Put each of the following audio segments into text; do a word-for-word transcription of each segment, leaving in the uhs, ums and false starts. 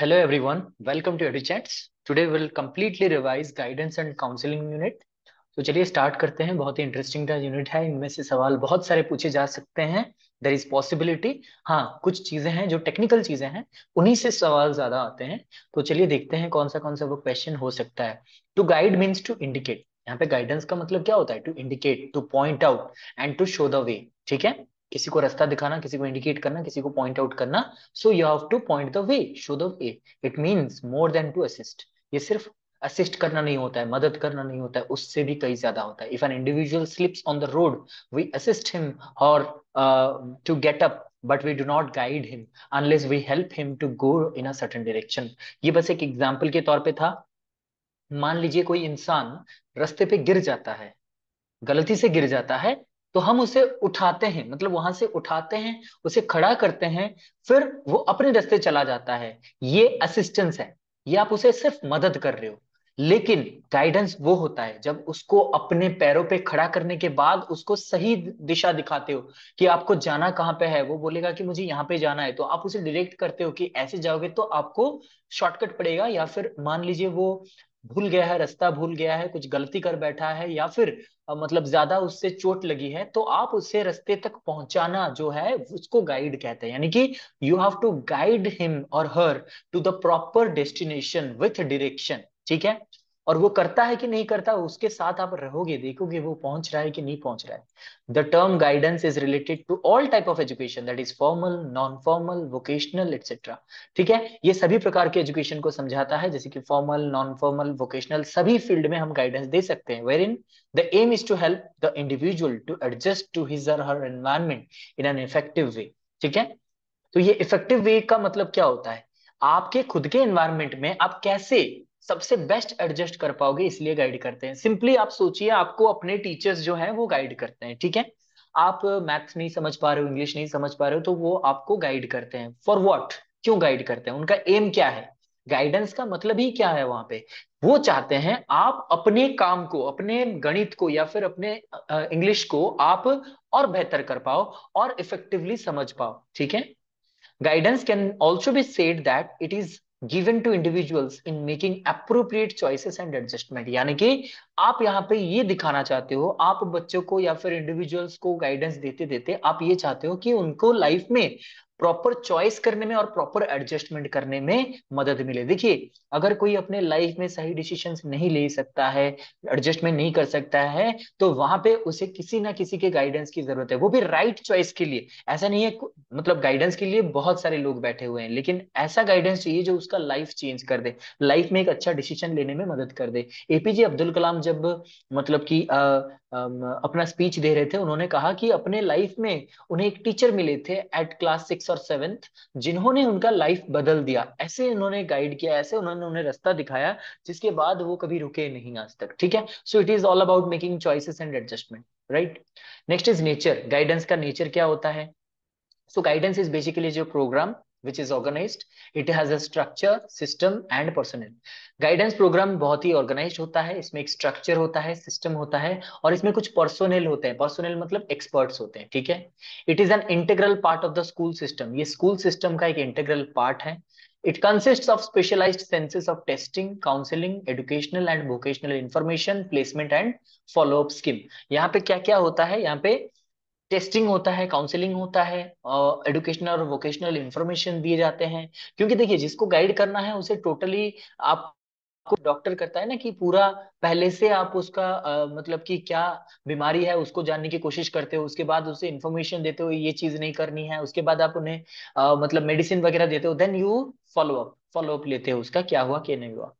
Hello everyone, welcome to EduChants. Today we'll completely revise guidance and counseling unit. तो चलिए start करते हैं. बहुत ही interesting सा unit है. इनमें से सवाल बहुत सारे पूछे जा सकते हैं. There is possibility. हाँ, कुछ चीजें हैं जो technical चीजें हैं, उन्हीं से सवाल ज्यादा आते हैं. तो चलिए देखते हैं कौन सा कौन सा वो question हो सकता है. To guide means to indicate. यहाँ पे guidance का मतलब क्या होता है? To indicate, to point out and to show the way. ठीक है, किसी को रास्ता दिखाना, किसी को इंडिकेट करना, किसी को पॉइंट आउट करना. So you have to point the way, show the way. It means more than to assist. ये सिर्फ असिस्ट करना नहीं होता है, मदद करना नहीं होता है, उससे भी कई ज्यादा होता है. If an individual slips on the road, we assist him or to get up, but we do not guide him unless we help him to go in a certain direction. ये बस एक एग्जाम्पल के तौर पर था. मान लीजिए कोई इंसान रास्ते पे गिर जाता है, गलती से गिर जाता है, तो हम उसे उठाते हैं, मतलब वहां से उठाते हैं, उसे खड़ा करते हैं, फिर वो अपने रास्ते चला जाता है. ये असिस्टेंस है, ये आप उसे सिर्फ मदद कर रहे हो. लेकिन गाइडेंस वो होता है जब उसको अपने पैरों पे खड़ा करने के बाद उसको सही दिशा दिखाते हो कि आपको जाना कहाँ पे है. वो बोलेगा कि मुझे यहाँ पे जाना है, तो आप उसे डायरेक्ट करते हो कि ऐसे जाओगे तो आपको शॉर्टकट पड़ेगा. या फिर मान लीजिए वो भूल गया है, रास्ता भूल गया है, कुछ गलती कर बैठा है, या फिर मतलब ज्यादा उससे चोट लगी है, तो आप उसे रास्ते तक पहुंचाना जो है उसको गाइड कहते हैं. यानी कि you have to guide him और her to the proper destination with direction. ठीक है, और वो करता है कि नहीं करता, उसके साथ आप रहोगे, देखोगे वो पहुंच रहा है कि नहीं पहुंच रहा है. The term guidance is related to all type of education, that is formal, non formal, vocational etcetera. ठीक है, ये सभी प्रकार के एजुकेशन को समझाता है, जैसे कि फॉर्मल, नॉन फॉर्मल, वोकेशनल, सभी फील्ड में हम गाइडेंस दे सकते हैं. Wherein the aim is to help the individual to adjust to his और her environment in an effective way. ठीक है, तो ये इफेक्टिव वे का मतलब क्या होता है? आपके खुद के एनवायरमेंट में आप कैसे सबसे बेस्ट एडजस्ट कर पाओगे, इसलिए गाइड करते हैं. सिंपली आप सोचिए, आपको अपने टीचर्स जो हैं वो गाइड करते हैं. ठीक है, आप मैथ्स नहीं समझ पा रहे हो, इंग्लिश नहीं समझ पा रहे हो, तो वो आपको गाइड करते हैं. फॉर व्हाट, क्यों गाइड करते हैं, उनका एम क्या है, गाइडेंस का मतलब ही क्या है वहां पे? वो चाहते हैं आप अपने काम को, अपने गणित को या फिर अपने इंग्लिश को आप और बेहतर कर पाओ और इफेक्टिवली समझ पाओ. ठीक है, guidance can also be said that it is given to individuals in making appropriate choices and adjustment. यानी कि आप यहाँ पे ये दिखाना चाहते हो, आप बच्चों को या फिर इंडिविजुअल्स को गाइडेंस देते देते आप ये चाहते हो कि उनको लाइफ में प्रॉपर चॉइस करने में और प्रॉपर एडजस्टमेंट करने में मदद मिले. देखिए, अगर कोई अपने लाइफ में सही डिसीजंस नहीं ले सकता है, एडजस्टमेंट नहीं कर सकता है, तो वहां पे उसे किसी ना किसी के गाइडेंस की जरूरत है, वो भी राइट चॉइस के लिए. ऐसा नहीं है, मतलब गाइडेंस के लिए बहुत सारे लोग बैठे हुए हैं, लेकिन ऐसा गाइडेंस चाहिए जो उसका लाइफ चेंज कर दे, लाइफ में एक अच्छा डिसीजन लेने में मदद कर दे. एपीजे अब्दुल कलाम जब मतलब कि अपना स्पीच दे रहे थे, उन्होंने कहा कि अपने लाइफ में उन्हें एक टीचर मिले थे एट क्लास सिक्स और सेवेंथ, जिन्होंने उनका लाइफ बदल दिया. ऐसे उन्होंने गाइड किया, ऐसे उन्होंने उन्हें रास्ता दिखाया, जिसके बाद वो कभी रुके नहीं आज तक. ठीक है, so it is all about making choices and adjustment, right. Next is nature. Guidance का नेचर क्या होता है? सो गाइडेंस इज बेसिकली जो programme which is organized, it has a structure, system and personnel. Guidance program बहुत ही organized होता है, इसमें एक structure होता है, system होता है, और इसमें कुछ personnel होते हैं. personnel मतलब experts होते हैं. ठीक है, it is an integral part of the school system. ये school system का एक integral part है. It consists of specialized senses of testing, counseling, educational and vocational information, placement and follow up scheme. यहाँ पे क्या क्या होता है? यहाँ पे टेस्टिंग होता है, काउंसलिंग होता है, एजुकेशनल और वोकेशनल इंफॉर्मेशन दिए जाते हैं. क्योंकि देखिए, जिसको गाइड करना है उसे टोटली आप को डॉक्टर करता है ना, कि पूरा पहले से आप उसका आ, मतलब कि क्या बीमारी है उसको जानने की कोशिश करते हो, उसके बाद उसे इंफॉर्मेशन देते हो ये चीज नहीं करनी है, उसके बाद आप उन्हें आ, मतलब मेडिसिन वगैरह देते हो, then you follow up follow up लेते हो उसका क्या हुआ क्या नहीं हुआ.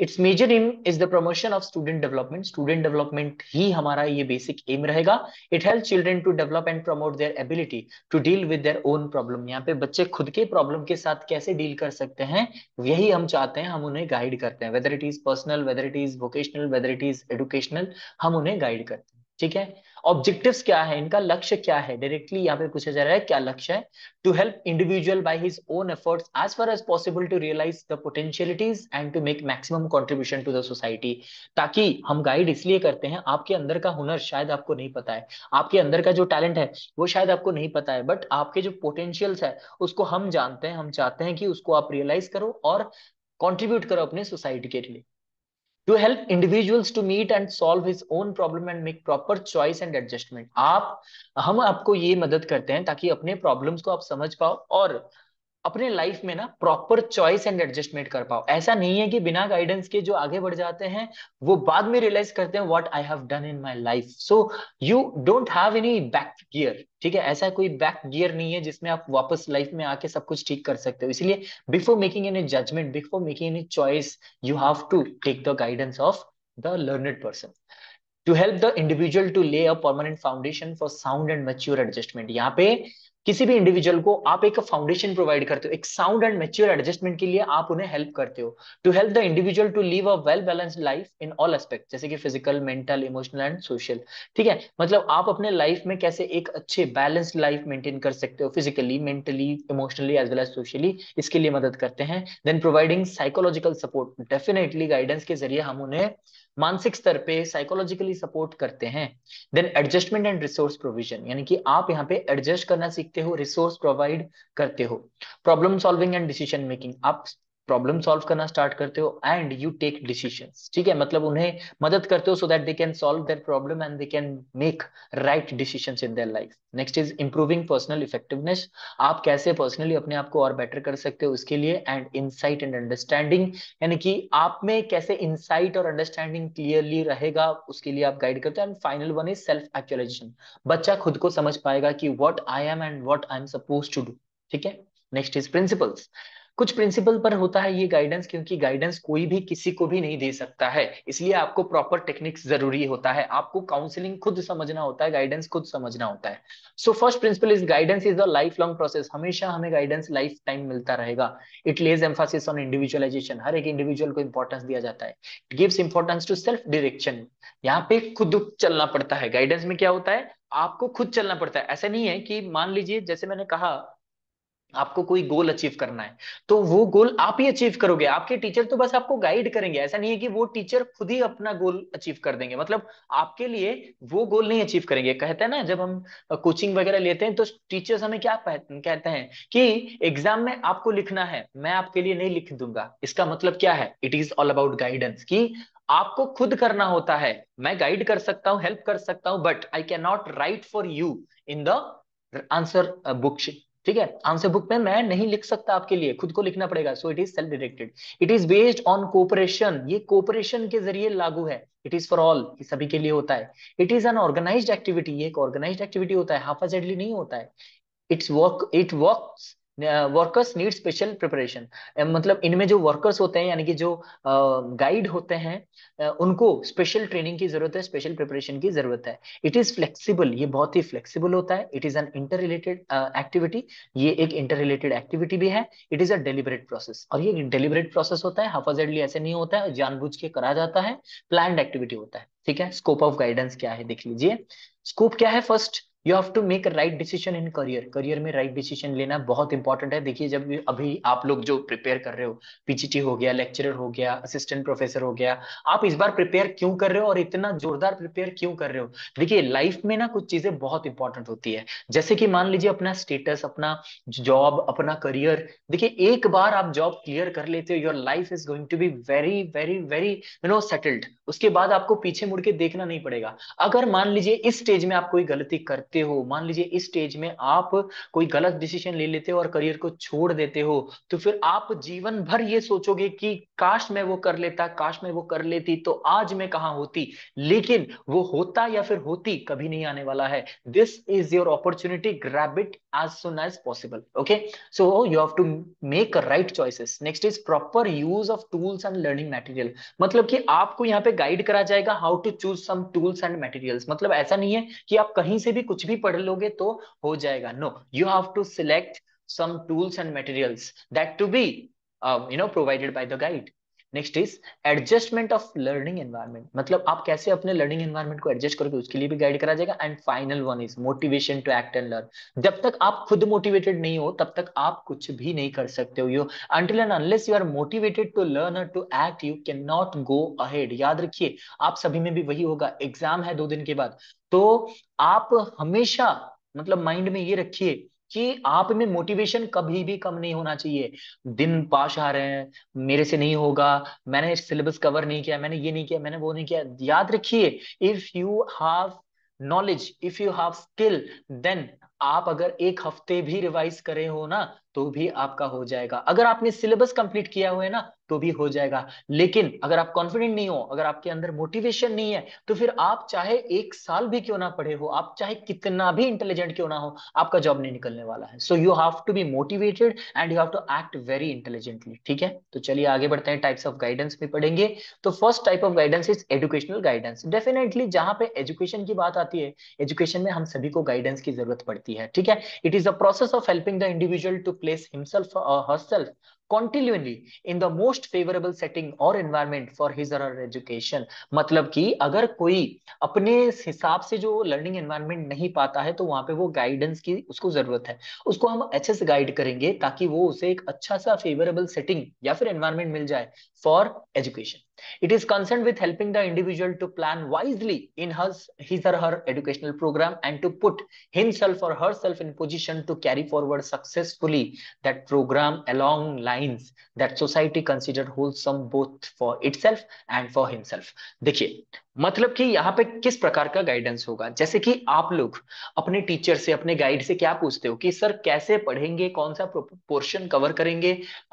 It's major aim is the promotion of student development. Student development ही हमारा ये बेसिक एम रहेगा. It help children to develop and promote their ability to deal with their own problem. यहाँ पे बच्चे खुद के प्रॉब्लम के साथ कैसे डील कर सकते हैं, यही हम चाहते हैं, हम उन्हें गाइड करते हैं. Whether it is personal, whether it is vocational, whether it is educational, हम उन्हें गाइड करते हैं. ठीक है, ऑब्जेक्टिव्स क्या है, इनका लक्ष्य क्या है, डायरेक्टली यहाँ पे पूछा जा रहा है क्या लक्ष्य है। To help individual by his own efforts as far as possible to realise the potentialities and to make maximum contribution to the society. ताकि हम गाइड इसलिए करते हैं, आपके अंदर का हुनर शायद आपको नहीं पता है, आपके अंदर का जो टैलेंट है वो शायद आपको नहीं पता है, बट आपके जो पोटेंशियल्स है उसको हम जानते हैं, हम चाहते हैं कि उसको आप रियलाइज करो और कंट्रीब्यूट करो अपने सोसाइटी के लिए। To help individuals to meet and solve his own problem and make proper choice and adjustment। आप हम आपको ये मदद करते हैं ताकि अपने प्रॉब्लम्स को आप समझ पाओ और अपने लाइफ में ना प्रॉपर चॉइस एंड एडजस्टमेंट कर पाओ। ऐसा नहीं है कि बिना गाइडेंस के जो आगे बढ़ जाते हैं वो बाद में रियलाइज करते हैं what I have done in my life. So you don't have any back gear, ठीक है, ऐसा कोई बैक गियर नहीं है जिसमें आप वापस लाइफ में आके सब कुछ ठीक कर सकते हो। इसलिए before making any judgement, before making any choice, you have to take the guidance of the learned person. To help the individual to lay a permanent foundation for sound and mature adjustment. यहाँ पे किसी भी individual को आप एक foundation provide करते हो, एक साउंड एंड मैच्योर एडजस्टमेंट के लिए आप उन्हें हेल्प करते हो। To help the individual to live a well balanced life in all aspect, जैसे कि physical, mental, emotional and social, ठीक है। मतलब आप अपने लाइफ में कैसे एक अच्छे बैलेंस्ड लाइफ मेंटेन कर सकते हो physically, mentally, emotionally as well as socially, इसके लिए मदद करते हैं। Then providing psychological support, definitely guidance के जरिए हम उन्हें मानसिक स्तर पे साइकोलॉजिकली सपोर्ट करते हैं। Then adjustment and resource provision, यानी कि आप यहाँ पे एडजस्ट करना सीखते हो, रिसोर्स प्रोवाइड करते हो। Problem solving and decision making, आप प्रॉब्लम सॉल्व करना स्टार्ट करते हो एंड यू टेक डिसीजंस, ठीक है, मतलब उन्हें मदद करते हो so that they can solve their problem and they can make right decisions in their life. Next is improving personal effectiveness, आप कैसे पर्सनली अपने आप को और बेटर कर सकते हो उसके लिए। एंड इनसाइट एंड अंडरस्टैंडिंग, यानी कि आप में कैसे इनसाइट और अंडरस्टैंडिंग क्लियरली रहेगा उसके लिए आप गाइड करते हो। And final one is self actualisation, बच्चा खुद को समझ पाएगा कि what I am and what I am supposed to do, ठीक है। नेक्स्ट इज प्रिंसिपल्स, कुछ प्रिंसिपल पर होता है ये गाइडेंस, क्योंकि गाइडेंस कोई भी किसी को भी नहीं दे सकता है, इसलिए आपको प्रॉपर टेक्निक्स जरूरी होता है, आपको काउंसलिंग खुद समझना होता है, गाइडेंस खुद समझना होता है। So first principle is guidance is a life long process, हमेशा हमें गाइडेंस लाइफ टाइम मिलता रहेगा। It lays emphasis on individualisation, हर एक इंडिविजुअल को इंपॉर्टेंस दिया जाता है। It gives importance to self direction, यहाँ पे खुद चलना पड़ता है। गाइडेंस में क्या होता है, आपको खुद चलना पड़ता है। ऐसा नहीं है कि मान लीजिए जैसे मैंने कहा आपको कोई गोल अचीव करना है तो वो गोल आप ही अचीव करोगे, आपके टीचर तो बस आपको गाइड करेंगे। ऐसा नहीं है कि वो टीचर खुद ही अपना गोल अचीव कर देंगे, मतलब आपके लिए वो गोल नहीं अचीव करेंगे। कहते हैं ना जब हम कोचिंग वगैरह लेते हैं तो टीचर्स हमें क्या कहते हैं कि एग्जाम में आपको लिखना है, मैं आपके लिए नहीं लिख दूंगा। इसका मतलब क्या है, it is all about guidance, कि आपको खुद करना होता है। मैं गाइड कर सकता हूँ, हेल्प कर सकता हूँ, but I can not write for you in the answer book, ठीक है, आंसर बुक में मैं नहीं लिख सकता, आपके लिए खुद को लिखना पड़ेगा। So it is self directed, it is based on cooperation, ये कोऑपरेशन के जरिए लागू है। इट इज फॉर ऑल, सभी के लिए होता है। It is an organised activity, ये एक ऑर्गेनाइज्ड एक्टिविटी होता है, हाफाजेडली नहीं होता है। It's work it works workers need special preparation, मतलब इनमें जो वर्कर्स होते हैं यानी कि जो गाइड uh, होते हैं uh, उनको स्पेशल ट्रेनिंग की जरूरत है, स्पेशल प्रिपरेशन की जरूरत है। इट इज फ्लेक्सिबल, ये बहुत ही फ्लेक्सिबल होता है। It is an inter related activity, ये एक इंटर रिलेटेड एक्टिविटी भी है। It is a deliberate process, और ये डेलिबरेट प्रोसेस होता है, हाफाजेडली ऐसे नहीं होता है, जानबूझ के करा जाता है, प्लान्ड एक्टिविटी होता है, ठीक है। स्कोप ऑफ गाइडेंस क्या है देख लीजिए, स्कोप क्या है, first you have to make right decision in career, career में राइट डिसीजन लेना बहुत इंपॉर्टेंट है। देखिए जब अभी आप लोग जो प्रिपेयर कर रहे हो, पीजीटी हो गया, लेक्चरर हो गया, असिस्टेंट प्रोफेसर हो गया, आप इस बार प्रिपेयर क्यों कर रहे हो और इतना जोरदार प्रिपेयर क्यों कर रहे हो। देखिए लाइफ में ना कुछ चीजें बहुत इंपॉर्टेंट होती है, जैसे कि मान लीजिए अपना स्टेटस, अपना जॉब, अपना करियर। देखिए एक बार आप जॉब क्लियर कर लेते हो, your life is going to be very very very you know settled, उसके बाद आपको पीछे मुड़ के देखना नहीं पड़ेगा। अगर मान लीजिए इस स्टेज में आप कोई गलती करते हो, मान लीजिए इस स्टेज में आप कोई गलत डिसीजन ले लेते हो और करियर को छोड़ देते हो, तो फिर आप जीवन भर ये सोचोगे कि काश मैं वो कर लेता, काश मैं वो कर लेती, तो आज मैं कहां होती। लेकिन वो होता या फिर होती कभी नहीं आने वाला है। This is your opportunity, grab it as soon as possible, okay? So you have to make right choices. Next is proper use of tools and learning material, मतलब कि आपको यहाँ पे गाइड करा जाएगा how to choose some tools and materials, मतलब ऐसा नहीं है कि आप कहीं से भी कुछ भी पढ़ लोगे तो हो जाएगा। No, you have to select some tools and materials that to be um, you know provided by the guide. Next is adjustment of learning environment, मतलब आप कैसे अपने लर्निंग एनवायरनमेंट को एडजस्ट करोगे उसके लिए भी गाइड करा जाएगा। And final one is motivation to act and learn, जब तक आप खुद मोटिवेटेड नहीं हो तब तक आप कुछ भी नहीं कर सकते हो। You until and unless you are motivated to learn और to act you can not go ahead. याद रखिए आप सभी में भी वही होगा, एग्जाम है दो दिन के बाद, तो आप हमेशा मतलब माइंड में ये रखिए कि आप में मोटिवेशन कभी भी कम नहीं होना चाहिए। दिन पास आ रहे हैं, मेरे से नहीं होगा, मैंने सिलेबस कवर नहीं किया, मैंने ये नहीं किया, मैंने वो नहीं किया। याद रखिए if you have knowledge, if you have skill, then आप अगर एक हफ्ते भी रिवाइज करे हो ना तो भी आपका हो जाएगा। अगर आपने सिलेबस कंप्लीट किया हुआ है ना तो भी हो जाएगा। लेकिन अगर आप कॉन्फिडेंट नहीं हो, अगर आपके अंदर मोटिवेशन नहीं है, तो फिर आप चाहे एक साल भी क्यों ना पढ़े हो, आप चाहे कितना भी इंटेलिजेंट क्यों ना हो, आपका जॉब नहीं निकलने वाला है। So you have to be motivated and you have to act very intelligently. ठीक है, तो चलिए आगे बढ़ते हैं, टाइप्स ऑफ गाइडेंस भी पढ़ेंगे। तो first type of guidance is educational guidance. Definitely जहां पे एजुकेशन की बात आती है, एजुकेशन में हम सभी को गाइडेंस की जरूरत पड़ती है। ठीक है, it is a process of helping the individual to place himself or herself continually in the most favorable setting or environment for his or her education। मतलब कि अगर कोई अपने हिसाब से जो लर्निंग एनवायरनमेंट नहीं पाता है तो वहां पे वो गाइडेंस की उसको जरूरत है, उसको हम अच्छे से गाइड करेंगे ताकि वो उसे एक अच्छा सा फेवरेबल सेटिंग या फिर एनवायरनमेंट मिल जाए for education. It is concerned with helping the individual to plan wisely in his, his or her educational program and to put himself or herself in position to carry forward successfully that program along lines that society considered wholesome both for itself and for himself। देखिए मतलब कि यहाँ पे किस प्रकार का guidance होगा, जैसे कि आप लोग अपने टीचर से, अपने गाइड से क्या पूछते हो कि सर कैसे पढ़ेंगे, कौन सा पोर्शन कवर करेंगे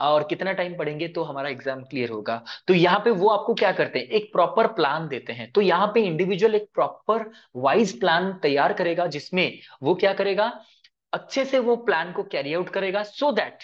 और कितना टाइम पढ़ेंगे तो हमारा एग्जाम क्लियर होगा। तो यहाँ पे वो आपको क्या करते हैं, एक प्रॉपर प्लान देते हैं। तो यहाँ पे इंडिविजुअल एक प्रॉपर वाइज प्लान तैयार करेगा जिसमें वो क्या करेगा, अच्छे से वो प्लान को कैरी आउट करेगा so that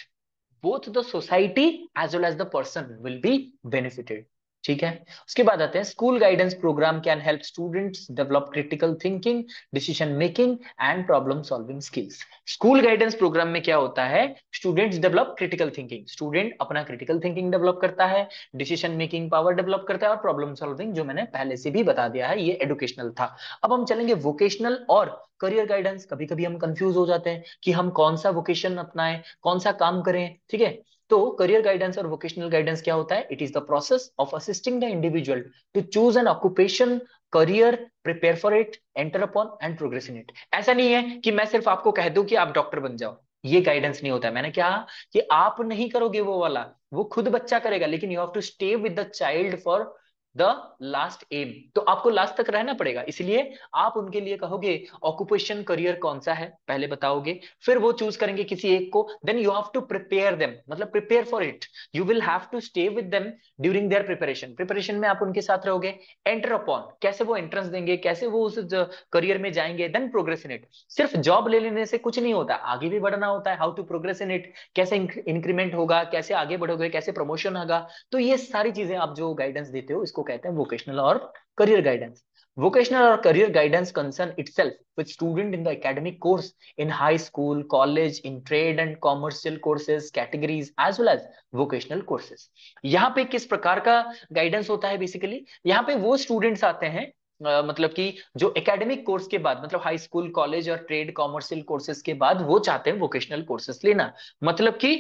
both the society as well as the person will be benefited. ठीक है, उसके बाद आते हैं school guidance programme can help students develop critical thinking, decision making and problem solving skills. School guidance programme में क्या होता है, students develop critical thinking, student अपना क्रिटिकल थिंकिंग डेवलप करता है, डिसीजन मेकिंग पावर डेवलप करता है और प्रॉब्लम सॉल्विंग, जो मैंने पहले से भी बता दिया है। ये एडुकेशनल था। अब हम चलेंगे वोकेशनल और करियर गाइडेंस। कभी कभी हम कंफ्यूज हो जाते हैं कि हम कौन सा वोकेशन अपनाएं, कौन सा काम करें। ठीक है, तो करियर गाइडेंस और वोकेशनल गाइडेंस क्या होता है, it is the process of assisting the individual to choose an occupation, career, prepare for it, enter upon and progress in it. ऐसा नहीं है कि मैं सिर्फ आपको कह दूं कि आप डॉक्टर बन जाओ, ये गाइडेंस नहीं होता है। मैंने कहा कि आप नहीं करोगे वो वाला, वो खुद बच्चा करेगा, लेकिन you have to stay with the child for the last aim. तो आपको लास्ट तक रहना पड़ेगा, इसलिए आप उनके लिए कहोगे ऑक्यूपेशन, करियर कौन सा है पहले बताओगे, फिर वो चूज करेंगे किसी एक को, then you have to prepare them, मतलब prepare for it, you will have to stay with them during their preparation. Preparation में आप उनके साथ रहोगे। एंटर अपॉन, कैसे वो एंट्रेंस देंगे, कैसे वो उस करियर में जाएंगे, देन प्रोग्रेस इन इट। सिर्फ जॉब ले लेने से कुछ नहीं होता, आगे भी बढ़ना होता है। How to progress in it, कैसे इंक्रीमेंट होगा, कैसे आगे बढ़ोगे, कैसे प्रमोशन होगा। तो ये सारी चीजें आप जो गाइडेंस देते हो इसको कहते हैं वोकेशनल और करियर गाइडेंस। वोकेशनल और career guidance concern itself with student in the academic course, in high school, college, in trade and commercial courses categories as well as vocational courses. यहाँ पे किस प्रकार का गाइडेंस होता है, बेसिकली यहाँ पे वो स्टूडेंट्स आते हैं Uh, मतलब कि जो एकेडमिक कोर्स के बाद, मतलब हाई स्कूल, कॉलेज और ट्रेड कॉमर्शियल कोर्सेज के बाद वो चाहते हैं वोकेशनल कोर्सेज लेना। मतलब कि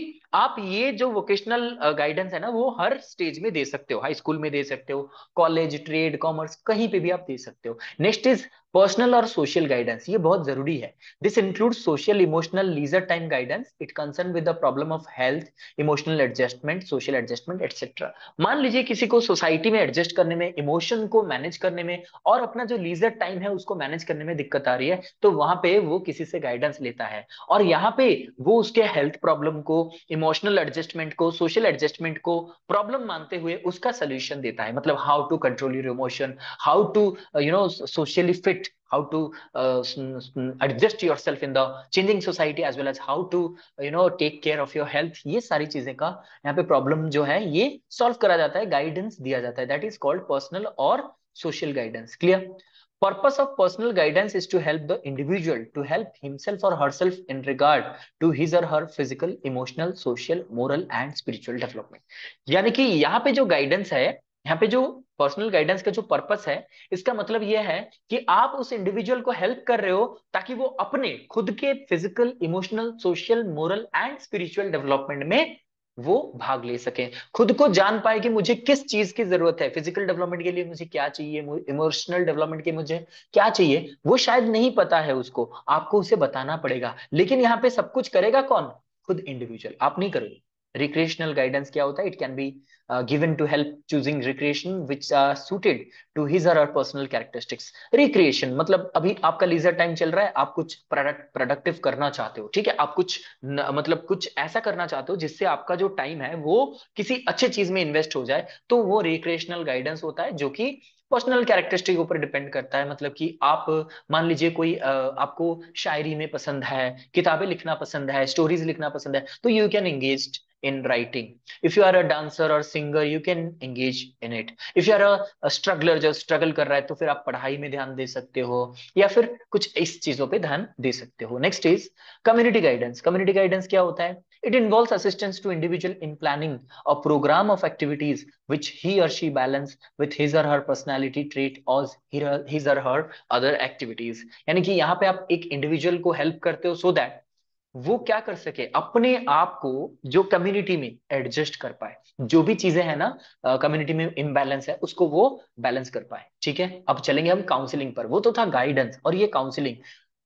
आप ये जो वोकेशनल गाइडेंस है ना वो हर स्टेज में दे सकते हो, हाई स्कूल में दे सकते हो, कॉलेज, ट्रेड, कॉमर्स, कहीं पे भी आप दे सकते हो। नेक्स्ट इज पर्सनल और सोशल गाइडेंस, ये बहुत जरूरी है। This include social, emotional, leisure time guidance. It concern with the problem of health, emotional adjustment, social adjustment etcetera. मान लीजिए किसी को सोसाइटी में एडजस्ट करने में, इमोशन को मैनेज करने में और अपना जो लीजर टाइम है उसको मैनेज करने में दिक्कत आ रही है, तो वहां पे वो किसी से गाइडेंस लेता है और यहाँ पे वो उसके हेल्थ प्रॉब्लम को, इमोशनल एडजस्टमेंट को, सोशल एडजस्टमेंट को प्रॉब्लम मानते हुए उसका सोल्यूशन देता है। मतलब how to control your emotion, how to you know socially fit, how to uh, adjust yourself in the changing society as well as how to you know take care of your health। ये सारी चीजें का यहाँ पे problem जो है ये solve करा जाता है, गाइडेंस दिया जाता है। दैट इज कॉल्ड पर्सनल और social guidance. Clear. Purpose of personal guidance is to help the individual to help himself or herself in regard to his or her physical, emotional, social, moral and spiritual development. यानी कि यहाँ पे जो guidance है, यहाँ पे जो personal guidance का जो पर्पस है, इसका मतलब यह है कि आप उस इंडिविजुअल को हेल्प कर रहे हो ताकि वो अपने खुद के physical, emotional, social, moral and spiritual development में वो भाग ले सके, खुद को जान पाए कि मुझे किस चीज की जरूरत है, फिजिकल डेवलपमेंट के लिए मुझे क्या चाहिए, इमोशनल डेवलपमेंट के लिए मुझे क्या चाहिए, वो शायद नहीं पता है उसको, आपको उसे बताना पड़ेगा। लेकिन यहाँ पे सब कुछ करेगा कौन? खुद इंडिविजुअल, आप नहीं करोगे। recreational guidance क्या होता है? It can be uh, given to help choosing recreation which are suited to his or her personal characteristics. Recreation मतलब अभी आपका leisure time चल रहा है, आप कुछ प्रोडक्ट प्रोडक्टिव करना चाहते हो, ठीक है, आप कुछ न, मतलब कुछ ऐसा करना चाहते हो जिससे आपका जो टाइम है वो किसी अच्छे चीज में इन्वेस्ट हो जाए, तो वो recreational guidance होता है, जो कि पर्सनल कैरेक्टरिस्टिक के ऊपर डिपेंड करता है। मतलब कि आप मान लीजिए कोई आ, आपको शायरी में पसंद है, किताबें लिखना पसंद है, स्टोरीज लिखना पसंद है, तो you can engage in writing. If you are a dancer or singer, you can engage in it. If you are a, a struggler, जो struggle कर रहा है, तो फिर आप पढ़ाई में ध्यान दे सकते हो या फिर कुछ इस चीजों पे ध्यान दे सकते हो। Next is community guidance. Community guidance क्या होता है? It involves assistance to individual in planning a program of activities which he or she balance with his or her personality trait or his or her other activities. यानी कि यहाँ पे आप एक individual को help करते हो so that वो क्या कर सके, अपने आप को जो कम्युनिटी में एडजस्ट कर पाए, जो भी चीजें हैं ना कम्युनिटी में इम्बैलेंस है उसको वो बैलेंस कर पाए। ठीक है, अब चलेंगे हम काउंसलिंग पर। वो तो था गाइडेंस और ये काउंसलिंग,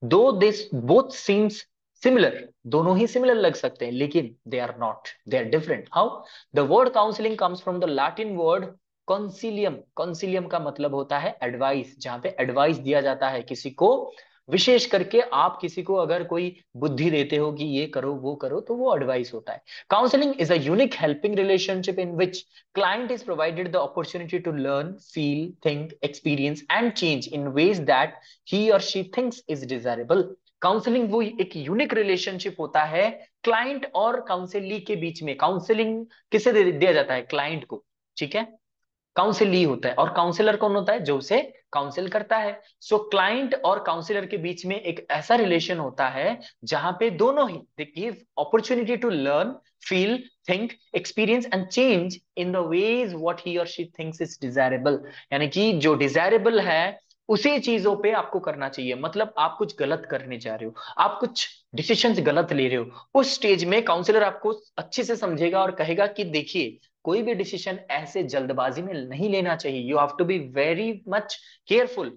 दो दिस बोथ सीम्स सिमिलर, दोनों ही सिमिलर लग सकते हैं लेकिन they are not, they are different. How? The word counselling comes from the Latin word consilium. Consilium का मतलब होता है एडवाइस, जहां पे एडवाइस दिया जाता है किसी को, विशेष करके आप किसी को अगर कोई बुद्धि देते हो कि ये करो वो करो, तो वो एडवाइस होता है। Counselling is a unique helping relationship in which client is provided the opportunity to learn, feel, think, experience and change in ways that he or she thinks is desirable. Counselling वो एक unique relationship होता है client और काउंसिली के बीच में। Counselling किसे दिया जाता है? क्लाइंट को, ठीक है, काउंसिली होता है, और काउंसिलर कौन होता है? जो उसे काउंसिल करता है। सो क्लाइंट और काउंसिलर के बीच में एक ऐसा रिलेशन होता है जहां पे दोनों ही they give opportunity to learn, feel, think, experience and change in the ways what he or she thinks is desirable. यानी कि जो डिजायरेबल है उसी चीजों पे आपको करना चाहिए। मतलब आप कुछ गलत करने जा रहे हो, आप कुछ डिसीजंस गलत ले रहे हो, उस स्टेज में काउंसिलर आपको अच्छे से समझेगा और कहेगा कि देखिए कोई भी डिसीजन ऐसे जल्दबाजी में नहीं लेना चाहिए, you have to be very much careful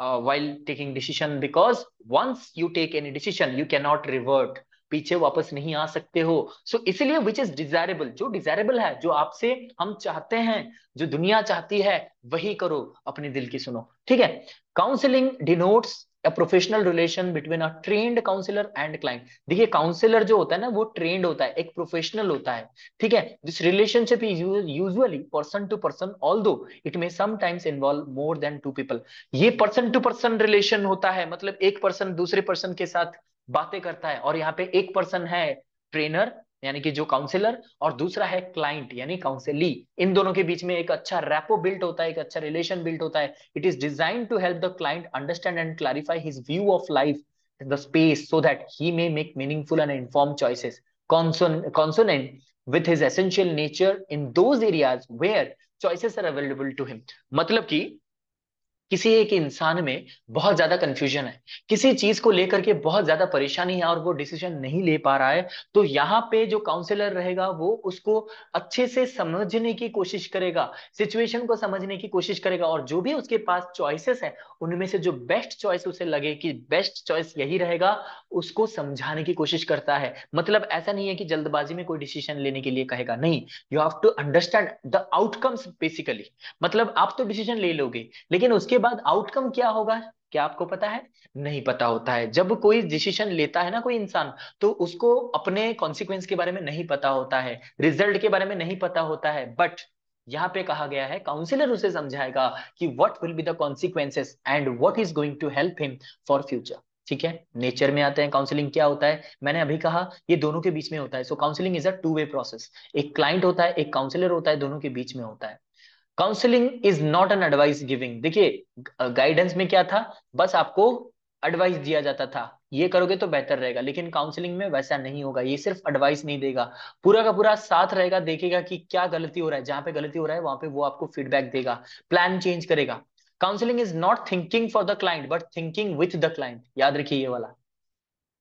while taking decision, because once you take any decision you can not revert, पीछे वापस नहीं आ सकते हो। सो so, इसलिए विच इज डिजायरेबल, जो डिजायरेबल है, जो आपसे हम चाहते हैं, जो दुनिया चाहती है, वही करो, अपने दिल की सुनो। ठीक है, counselling denotes a professional relation between a trained counselor and client। देखिए काउंसलर जो होता है ना वो ट्रेंड होता है, एक प्रोफेशनल होता है, ठीक है। This relationship is usually person to person, although it may sometimes involve more than two people. ये पर्सन टू पर्सन रिलेशन होता है, मतलब एक पर्सन दूसरे पर्सन के साथ बातें करता है, और यहाँ पे एक पर्सन है ट्रेनर यानी कि जो काउंसिलर, और दूसरा है क्लाइंट यानी काउंसिली। इन दोनों के बीच में एक अच्छा रैपो बिल्ट होता है, एक अच्छा रिलेशन बिल्ट होता है। It is designed to help the client understand and clarify his view of life, the space, so that he may make meaningful and informed choices consonant with his essential nature in those areas where choices are available to him. मतलब कि किसी एक इंसान में बहुत ज्यादा confusion है, किसी चीज को लेकर के बहुत ज्यादा परेशानी है और वो डिसीजन नहीं ले पा रहा है, तो यहाँ पे जो काउंसलर रहेगा वो उसको अच्छे से समझने की कोशिश करेगा, सिचुएशन को समझने की कोशिश करेगा, और जो भी उसके पास चॉइसेस हैं उनमें से जो बेस्ट चॉइस उसे लगे कि बेस्ट चॉइस यही रहेगा, उसको समझाने की कोशिश करता है। मतलब ऐसा नहीं है कि जल्दबाजी में कोई डिसीजन लेने के लिए कहेगा, नहीं, you have to understand the outcomes basically. मतलब आप तो डिसीजन ले लोगे लेकिन उसके के बाद आउटकम क्या होगा क्या आपको पता है? नहीं पता होता है। जब कोई डिसीजन लेता है ना कोई इंसान, तो उसको अपने कॉन्सिक्वेंस के बारे में नहीं पता होता है, रिजल्ट के बारे में नहीं पता होता है। बट यहाँ पे कहा गया है काउंसिलर उसे समझाएगा कि what will be the consequences and what is going to help him for future. ठीक है, नेचर में आते हैं। काउंसलिंग क्या होता है? मैंने अभी कहा ये दोनों के बीच में होता है। So counselling is a two way process, एक क्लाइंट होता है, एक काउंसिलर होता है, दोनों के बीच में होता है। Counselling is not an advice giving. देखिए गाइडेंस में क्या था, बस आपको एडवाइस दिया जाता था, ये करोगे तो बेहतर रहेगा, लेकिन काउंसलिंग में वैसा नहीं होगा। ये सिर्फ एडवाइस नहीं देगा, पूरा का पूरा साथ रहेगा, देखेगा कि क्या गलती हो रहा है, जहां पे गलती हो रहा है वहां पे वो आपको फीडबैक देगा, प्लान चेंज करेगा। Counselling is not thinking for the client but thinking with the client. याद रखिए ये वाला,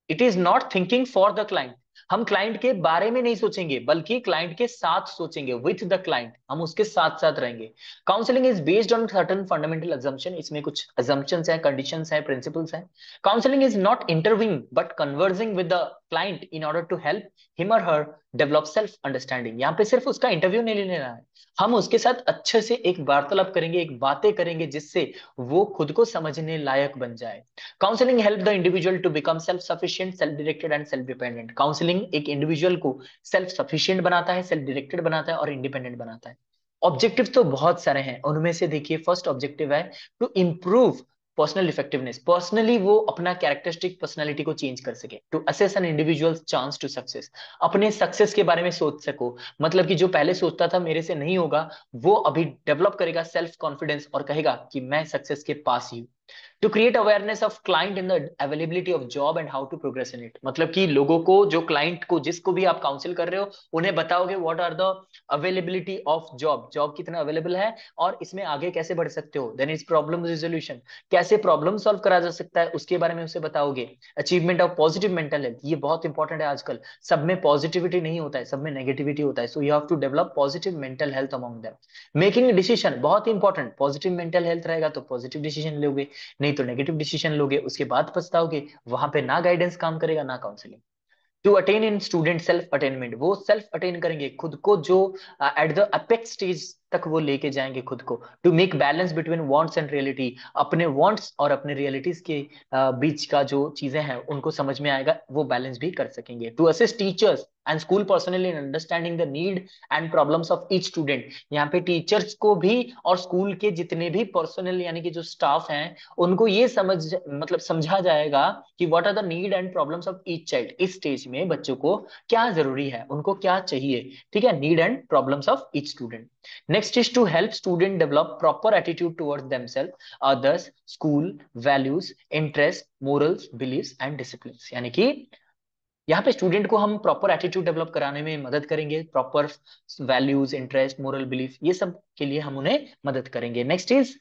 it is not thinking for the client. हम क्लाइंट के बारे में नहीं सोचेंगे बल्कि क्लाइंट के साथ सोचेंगे, विथ द क्लाइंट, हम उसके साथ साथ रहेंगे। Counselling is based on certain fundamental assumption, इसमें कुछ अजम्पशंस हैं, कंडीशंस हैं, प्रिंसिपल्स हैं। Counselling is not interviewing but conversing with the client in order to help him और हर डेवलप सेल्फ अंडरस्टैंडिंग। यहाँ पे सिर्फ उसका इंटरव्यू नहीं लेना है, हम उसके साथ अच्छे से एक वार्तालाप करेंगे, एक बातें करेंगे जिससे वो खुद को समझने लायक बन जाए। Counselling help the individual to become self sufficient, self directed and self dependent. Counselling एक इंडिविजुअल को सेल्फ सफिशिएंट बनाता है, सेल्फ डायरेक्टेड बनाता है और इंडिपेंडेंट बनाता है। ऑब्जेक्टिव तो बहुत सारे हैं, उनमें से देखिए फर्स्ट ऑब्जेक्टिव है to improve personal effectiveness, personally वो अपना कैरेक्टरिस्टिक पर्सनालिटी को चेंज कर सके। To assess an individual chance to success, अपने सक्सेस के बारे में सोच सको, मतलब कि जो पहले सोचता था मेरे से नहीं होगा वो अभी डेवलप करेगा सेल्फ कॉन्फिडेंस और कहेगा कि मैं सक्सेस के पास ही हूँ। To create awareness of client in the availability of job and how to progress in it, मतलब कि लोगों को, जो क्लाइंट को, जिसको भी आप काउंसिल कर रहे हो उन्हें बताओगे what are the availability of job, job कितना अवेलेबल है और इसमें आगे कैसे बढ़ सकते हो। देन इज प्रॉब्लम रिजोल्यूशन, कैसे प्रॉब्लम सॉल्व करा जा सकता है उसके बारे में उसे बताओगे। Achievement of positive mental health, ये बहुत इंपॉर्टेंट है, आजकल सब में पॉजिटिविटी नहीं होता है, सब में नेगेटिविटी होता है, so you have to develop positive mental health among them. Making decision बहुत इंपॉर्टेंट, पॉजिटिव मेंटल हेल्थ रहेगा तो पॉजिटिव डिसीजन लोगे, नहीं तो नेगेटिव डिसीजन लोगे, उसके बाद पछताओगे, वहां पे ना गाइडेंस काम करेगा ना counselling. To attain in student self attainment, वो सेल्फ अटेन करेंगे, खुद को जो एट द अपेक्स स्टेज तक वो लेके जाएंगे खुद को। To make balance between wants and reality, अपने वांट्स और अपने रियलिटीज के बीच का जो चीजें हैं उनको समझ में आएगा, वो बैलेंस भी कर सकेंगे। To assist teachers and school personal in understanding the need and problems of each student, यहाँ पे टीचर्स को भी और स्कूल के जितने भी पर्सनल यानी कि जो स्टाफ हैं उनको ये समझ मतलब समझा जाएगा कि what are the need and problems of each child, इस स्टेज में बच्चों को क्या जरूरी है, उनको क्या चाहिए, ठीक है, need and problems of each student. Next is to help student develop proper attitude towards themselves, others, school, values, interests, morals, beliefs and disciplines. यानी कि यहाँ पे स्टूडेंट को हम प्रॉपर एटीट्यूड डेवलप कराने में मदद करेंगे, proper values, interest, moral, belief, ये सब के लिए हम उन्हें मदद करेंगे। Next is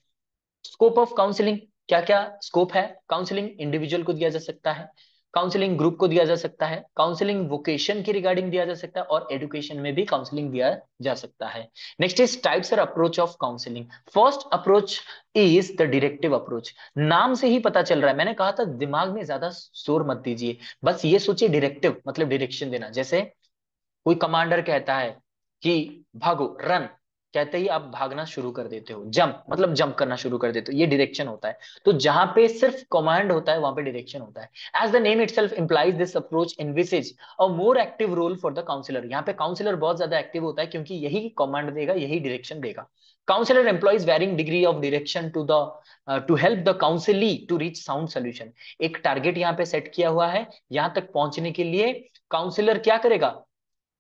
scope of counselling, क्या क्या स्कोप है। काउंसलिंग इंडिविजुअल को दिया जा सकता है, काउंसलिंग ग्रुप को दिया जा सकता है, काउंसलिंग वोकेशन के रिगार्डिंग दिया जा सकता है और एजुकेशन में भी काउंसलिंग दिया जा सकता है। नेक्स्ट इज टाइप्स और approach of counselling. First approach is the directive approach, नाम से ही पता चल रहा है, मैंने कहा था दिमाग में ज्यादा शोर मत दीजिए, बस ये सोचिए डायरेक्टिव मतलब डायरेक्शन देना। जैसे कोई कमांडर कहता है कि भागो, रन कहते ही आप भागना शुरू कर देते हो, जंप मतलब जंप करना शुरू कर देते हो, ये डायरेक्शन होता है। तो जहां पे सिर्फ कमांड होता है वहां पे डायरेक्शन होता है। As the name itself implies this approach envisages a more active role for the counsellor, यहाँ पे काउंसलर बहुत ज्यादा एक्टिव होता है क्योंकि यही कमांड देगा, यही डायरेक्शन देगा। Counsellor employs varying degree of direction to the to help the counselee to reach sound solution, एक टारगेट यहाँ पे सेट किया हुआ है, यहाँ तक पहुंचने के लिए काउंसलर क्या करेगा,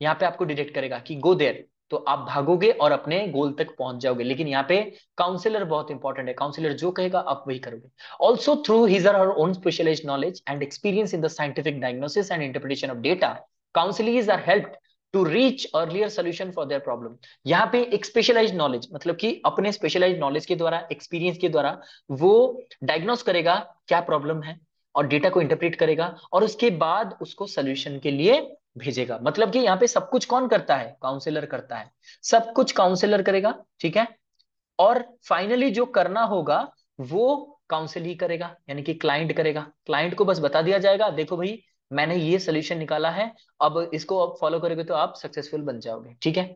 यहाँ पे आपको डायरेक्ट करेगा कि गो देयर, तो आप भागोगे और अपने गोल तक पहुंच जाओगे। लेकिन यहाँ पे काउंसलर बहुत इंपॉर्टेंट है, काउंसलर जो कहेगा आप वही करोगे। ऑल्सो थ्रू हिज और her own specialised knowledge and experience in the scientific diagnosis and interpretation of data, counselees are helped to reach earlier solution for their problem. यहाँ पे एक स्पेशलाइज्ड नॉलेज मतलब कि अपने स्पेशलाइज्ड नॉलेज के द्वारा, experience के द्वारा वो डायग्नोस करेगा क्या प्रॉब्लम है और डेटा को इंटरप्रेट करेगा और उसके बाद उसको सोल्यूशन के लिए भेजेगा। मतलब कि यहाँ पे सब कुछ कौन करता है, काउंसलर करता है, सब कुछ काउंसलर करेगा, ठीक है, और फाइनली जो करना होगा वो काउंसिल ही करेगा, यानी कि क्लाइंट करेगा। क्लाइंट को बस बता दिया जाएगा, देखो भाई मैंने ये सोल्यूशन निकाला है, अब इसको आप फॉलो करोगे तो आप सक्सेसफुल बन जाओगे, ठीक है।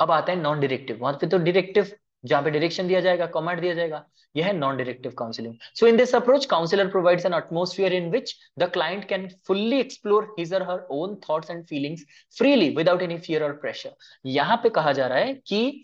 अब आता है नॉन डायरेक्टिव, वहां पे तो डायरेक्टिव जहां पे डायरेक्शन दिया जाएगा, कमांड दिया जाएगा, यह है non directive counselling. So in this approach counsellor provides an atmosphere in which the client can fully explore his और her own thoughts and feelings freely without any fear और प्रेशर। यहाँ पे कहा जा रहा है कि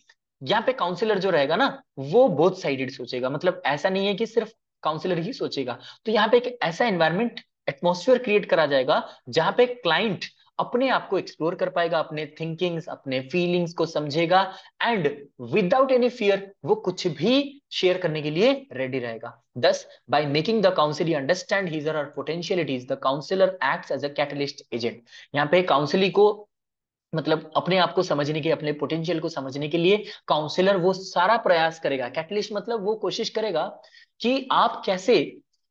यहाँ पे काउंसलर जो रहेगा ना वो बोथ साइडेड सोचेगा, मतलब ऐसा नहीं है कि सिर्फ काउंसलर ही सोचेगा। तो यहाँ पे एक ऐसा एनवायरमेंट, एटमॉस्फेयर क्रिएट करा जाएगा जहां पे क्लाइंट अपने आप को एक्सप्लोर कर पाएगा, अपने थिंकिंग्स, अपने फीलिंग्स को समझेगा, एंड विदाउट एनी फियर वो कुछ भी शेयर करने के लिए रेडी रहेगा. Thus by making the counselee understand his और her potentialities the counsellor acts as a catalyst agent. यहाँ पे काउंसिली को मतलब अपने आप को समझने के, अपने पोटेंशियल को समझने के लिए काउंसिलर वो सारा प्रयास करेगा. कैटलिस्ट मतलब वो कोशिश करेगा कि आप कैसे,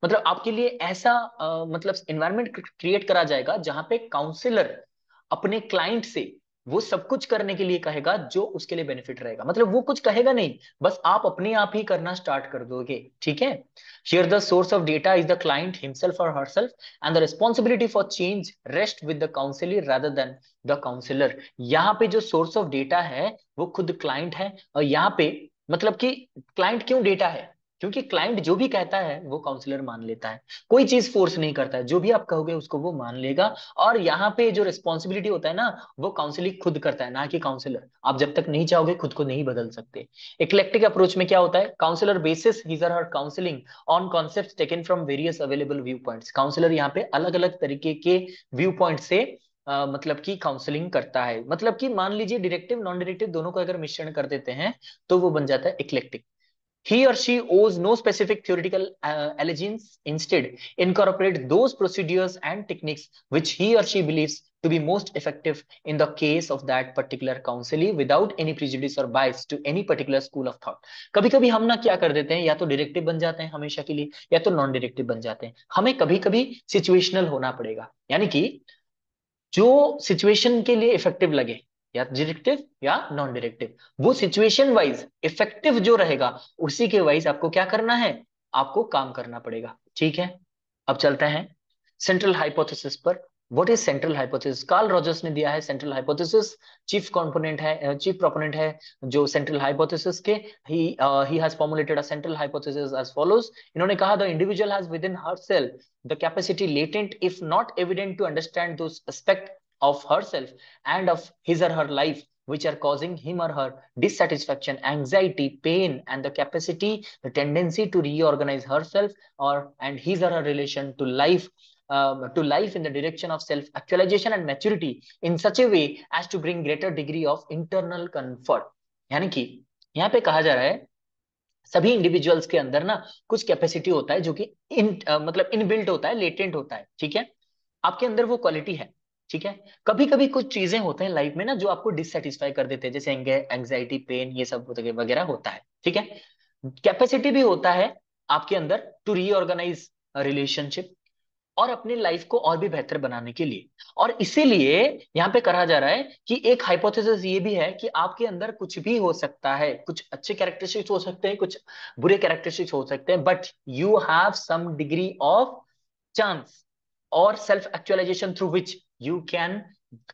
मतलब आपके लिए ऐसा आ, मतलब एनवायरनमेंट क्रिएट करा जाएगा जहां पे काउंसिलर अपने क्लाइंट से वो सब कुछ करने के लिए कहेगा जो उसके लिए बेनिफिट रहेगा. मतलब वो कुछ कहेगा नहीं, बस आप अपने आप ही करना स्टार्ट कर दोगे. ठीक है. Here the source of data is the client himself और herself and the responsibility for change rest with the counsellor rather than the counsellor. यहाँ पे जो सोर्स ऑफ डेटा है वो खुद क्लाइंट है, और यहाँ पे मतलब कि क्लाइंट क्यों डेटा है, क्योंकि क्लाइंट जो भी कहता है वो काउंसलर मान लेता है, कोई चीज फोर्स नहीं करता है, जो भी आप कहोगे उसको वो मान लेगा. और यहाँ पे जो रिस्पॉन्सिबिलिटी होता है ना वो काउंसलिंग खुद करता है, ना कि काउंसलर. आप जब तक नहीं चाहोगे खुद को नहीं बदल सकते. इक्लेक्टिक अप्रोच में क्या होता है, काउंसलर बेसिस हिज और her counselling on concepts taken from various available view points. Counsellor यहाँ पे अलग अलग तरीके के व्यू पॉइंट से Uh, मतलब कि काउंसलिंग करता है. मतलब कि मान लीजिए डायरेक्टिव नॉन डायरेक्टिव दोनों का अगर मिश्रण कर देते हैं तो वो बन जाता है eclectic. He or she owes no specific theoretical uh, allegiance. Instead, incorporate those procedures and techniques which he or she believes to be most effective in the case of that particular counselee, without any prejudice or bias to any particular school of thought. कभी कभी हम ना क्या कर देते हैं, या तो डिरेक्टिव बन जाते हैं हमेशा के लिए, या तो नॉन डिरेक्टिव बन जाते हैं. हमें कभी कभी सिचुएशनल होना पड़ेगा, यानी कि जो सिचुएशन के लिए इफेक्टिव लगे, या डायरेक्टिव या नॉन डायरेक्टिव, वो सिचुएशन वाइज इफेक्टिव जो रहेगा उसी के वाइज आपको क्या करना है, आपको काम करना पड़ेगा. ठीक है. अब चलते हैं सेंट्रल हाइपोथेसिस पर. What is central hypothesis? Carl Rogers ने दिया है सेंट्रल हाइपोथेसिस. चीफ कंपोनेंट है, चीफ प्रोपोनेंट है जो सेंट्रल हाइपोथेसिस के. He he has formulated a central hypothesis as follows. इन्होंने कहा the individual has within herself the capacity latent if not evident to understand those aspect of herself and of his or her life which are causing him or her dissatisfaction, anxiety, pain, and the capacity, the tendency to reorganize herself or and his or her relation to life, uh, to life in the direction of self-actualization and maturity in such a way as to bring greater degree of internal comfort. यानी कि यहाँ पे कहा जा रहा है सभी individuals के अंदर ना कुछ कैपेसिटी होता है जो कि इन uh, मतलब इनबिल्ट होता है, लेटेंट होता है. ठीक है. आपके अंदर वो क्वालिटी है. ठीक है. कभी कभी कुछ चीजें होते हैं लाइफ में ना जो आपको डिससेटिस्फाई कर देते हैं, जैसे एंग्जाइटी, पेन, ये सब वगैरह होता है. ठीक है. कैपेसिटी भी होता है आपके अंदर टू रीऑर्गेनाइज रिलेशनशिप और अपने लाइफ को और भी बेहतर बनाने के लिए. और इसीलिए यहाँ पे कहा जा रहा है कि एक हाइपोथेसिस ये भी है कि आपके अंदर कुछ भी हो सकता है, कुछ अच्छे कैरेक्टरिस्टिक्स हो सकते हैं, कुछ बुरे कैरेक्टरिस्टिक्स हो सकते हैं, but you have some degree of chance और self actualisation through which You can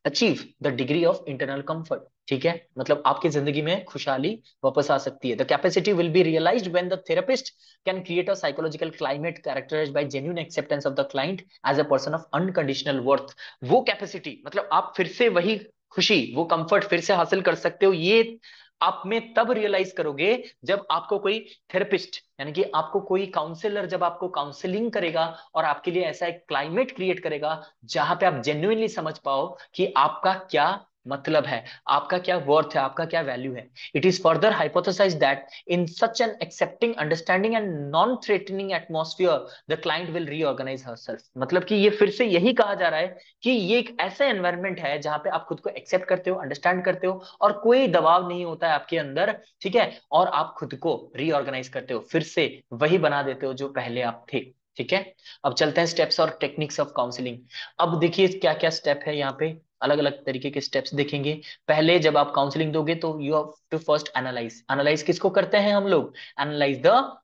achieve the degree of internal comfort. ठीक है. मतलब आपकी जिंदगी में खुशहाली वापस आ सकती है. The capacity will be realized when the therapist can create a psychological climate characterized by genuine acceptance of the client as a person of unconditional worth. वो capacity मतलब आप फिर से वही खुशी, वो comfort फिर से हासिल कर सकते हो. ये आप में तब रियलाइज करोगे जब आपको कोई थेरेपिस्ट, यानी कि आपको कोई काउंसलर जब आपको काउंसलिंग करेगा और आपके लिए ऐसा एक क्लाइमेट क्रिएट करेगा जहां पे आप जेन्युइनली समझ पाओ कि आपका क्या मतलब है, आपका क्या वर्थ है, आपका क्या वैल्यू है. It is further hypothesised that in such an accepting, understanding and non threatening atmosphere the client will reorganise herself. मतलब कि ये फिर से यही कहा जा रहा है कि ये एक ऐसा एनवायरनमेंट है जहां पे आप खुद को एक्सेप्ट करते हो, अंडरस्टैंड करते हो और कोई दबाव नहीं होता है आपके अंदर. ठीक है. और आप खुद को रीऑर्गेनाइज करते हो, फिर से वही बना देते हो जो पहले आप थे. ठीक है. अब चलते हैं स्टेप्स और टेक्निक्स ऑफ काउंसलिंग. अब देखिए क्या क्या स्टेप है. यहाँ पे अलग अलग तरीके के स्टेप्स देखेंगे. पहले जब आप काउंसलिंग दोगे तो you have to first analyse. Analyse किसको करते हैं हम लोग? एनालाइज द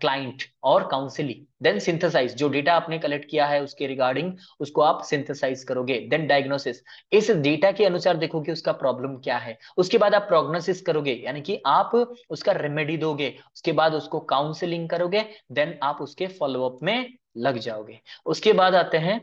क्लाइंट और काउंसली. देन सिंथेसाइज, जो डेटा आपने कलेक्ट किया है उसके रिगार्डिंग उसको आप सिंथेसाइज करोगे. देन डायग्नोसिस, इस डेटा के अनुसार देखो कि उसका प्रॉब्लम क्या है. उसके बाद आप प्रोग्नोसिस करोगे, यानी कि आप उसका रेमेडी दोगे. उसके बाद उसको काउंसलिंग करोगे. देन आप उसके फॉलोअप में लग जाओगे. उसके बाद आते हैं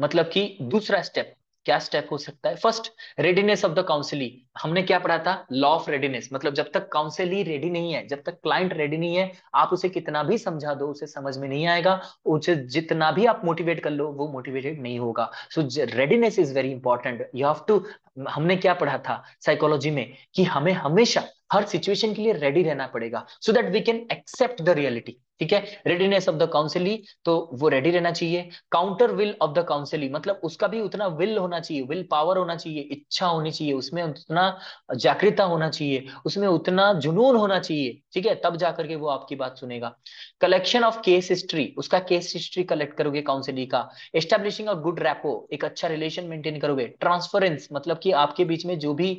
मतलब कि दूसरा स्टेप, क्या स्टेप हो सकता है? First, readiness of the counselee. हमने क्या पढ़ा था? लॉ ऑफ रेडीनेस, मतलब जब तक काउंसली रेडी नहीं है, जब तक क्लाइंट रेडी नहीं है, आप उसे कितना भी समझा दो उसे समझ में नहीं आएगा, उसे जितना भी आप मोटिवेट कर लो वो मोटिवेटेड नहीं होगा। So readiness is very important. You have to, हमने क्या पढ़ा था साइकोलॉजी में कि हमें हमेशा हर सिचुएशन के लिए रेडी रहना पड़ेगा, so that we can accept the reality. ठीक है, रेडीनेस ऑफ द काउंसली, तो वो रेडी रहना चाहिए। Counter will of the counselee, मतलब उसका भी उतना विल होना चाहिए, विल पावर होना चाहिए, इच्छा होनी चाहिए, उसमें उतना जागृता होना चाहिए, उसमें उतना जुनून होना चाहिए। ठीक है, तब जाकर के वो आपकी बात सुनेगा। कलेक्शन ऑफ केस हिस्ट्री, उसका केस हिस्ट्री कलेक्ट करोगे काउंसली का। एस्टेब्लिशिंग अ गुड रैपो, एक अच्छा रिलेशन मेंटेन करोगे। ट्रांसफरेंस, मतलब कि आपके बीच में जो भी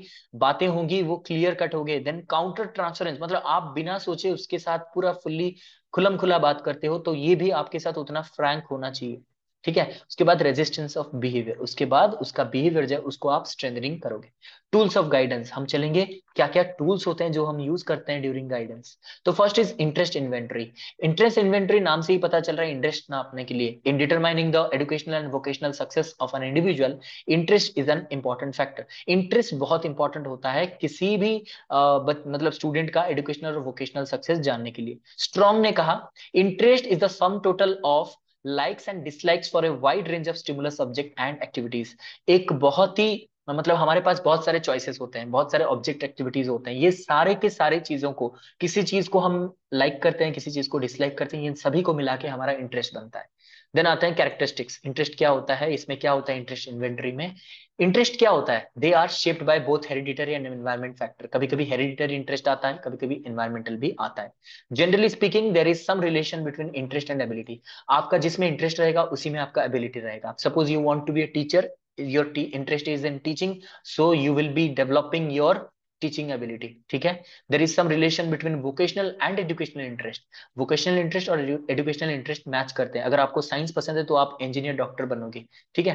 बातें होंगी वो क्लियर कट होगे। देन काउंटर ट्रांसफरेंस, मतलब आप बिना सोचे उसके साथ पूरा फुल्ली खुलम खुला बात करते हो, तो ये भी आपके साथ उतना फ्रैंक होना चाहिए। ठीक है, उसके बाद रेजिस्टेंस ऑफ बिहेवियर, उसके बाद उसका बिहेवियर जो है उसको आप स्ट्रेंथनिंग करोगे। टूल्स ऑफ गाइडेंस, हम चलेंगे क्या क्या टूल्स होते हैं जो हम यूज करते हैं ड्यूरिंग गाइडेंस। तो first is interest inventory. Interest inventory नाम से ही पता चल रहा है, इंटरेस्ट नापने के लिए। In determining the educational and vocational success of an individual, interest is an important factor. Interest बहुत इंपॉर्टेंट होता है किसी भी आ, बत, मतलब स्टूडेंट का एजुकेशनल और वोकेशनल सक्सेस जानने के लिए। स्ट्रॉन्ग ने कहा interest is the sum total of likes and dislikes for a wide range of stimulus subject and activities। एक बहुत ही, मतलब हमारे पास बहुत सारे choices होते हैं, बहुत सारे object activities होते हैं, ये सारे के सारे चीजों को, किसी चीज को हम like करते हैं, किसी चीज को dislike करते हैं, इन सभी को मिला के हमारा interest बनता है। देन आते हैं कैरेक्टरिस्टिक्स। इंटरेस्ट क्या होता है, इसमें क्या होता है इंटरेस्ट इन्वेंटरी में? इंटरेस्ट क्या होता है? They are shaped by both hereditary and environment factor. कभी कभी हेरिडिटरी इंटरेस्ट आता है, कभी कभी एनवायरमेंटल भी आता है। Generally speaking there is some relation between interest and ability. आपका जिसमें इंटरेस्ट रहेगा उसी में आपका एबिलिटी रहेगा। Suppose you want to be a teacher, your interest is in teaching, so you will be developing your teaching ability. ठीक है, there is some relation between vocational and educational interest. Vocational interest और educational interest match करते हैं। अगर आपको science पसंद है तो आप इंजीनियर डॉक्टर बनोगे। ठीक है,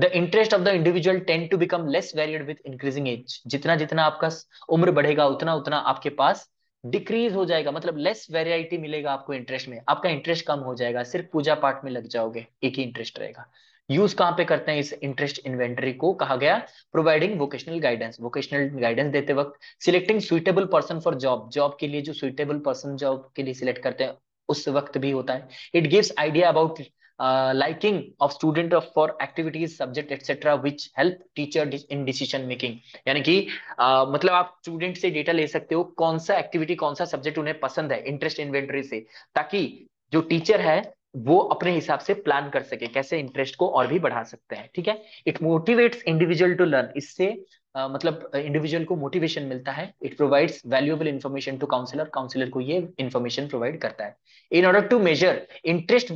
the interest of the individual tend to become less varied with increasing age. जितना जितना आपका उम्र बढ़ेगा उतना उतना आपके पास डिक्रीज हो जाएगा, मतलब लेस वेराइटी मिलेगा आपको इंटरेस्ट में, आपका इंटरेस्ट कम हो जाएगा, सिर्फ पूजा पाठ में लग जाओगे, एक ही इंटरेस्ट रहेगा। यूज कहाँ पे करते हैं इस इंटरेस्ट इन्वेंटरी को? कहा गया providing vocational guidance, vocational guidance देते वक्त। Selecting suitable person for job, job के लिए जो सुइटेबल पर्सन जॉब के लिए सिलेक्ट करते हैं उस वक्त भी होता है। It gives idea about liking of student for activities, subject etcetera which help teacher in decision making. यानी कि uh, मतलब आप स्टूडेंट से डेटा ले सकते हो कौन सा एक्टिविटी, कौन सा सब्जेक्ट उन्हें पसंद है, इंटरेस्ट इन्वेंटरी से, ताकि जो टीचर है वो अपने हिसाब से प्लान कर सके कैसे इंटरेस्ट को और भी बढ़ा सकते हैं। ठीक है, it motivates individual to learn, इससे आ, मतलब इंडिविजुअल को मोटिवेशन मिलता है। It provides valuable information to counsellor, counsellor को ये इन्फॉर्मेशन प्रोवाइड करता है। In order to measure interest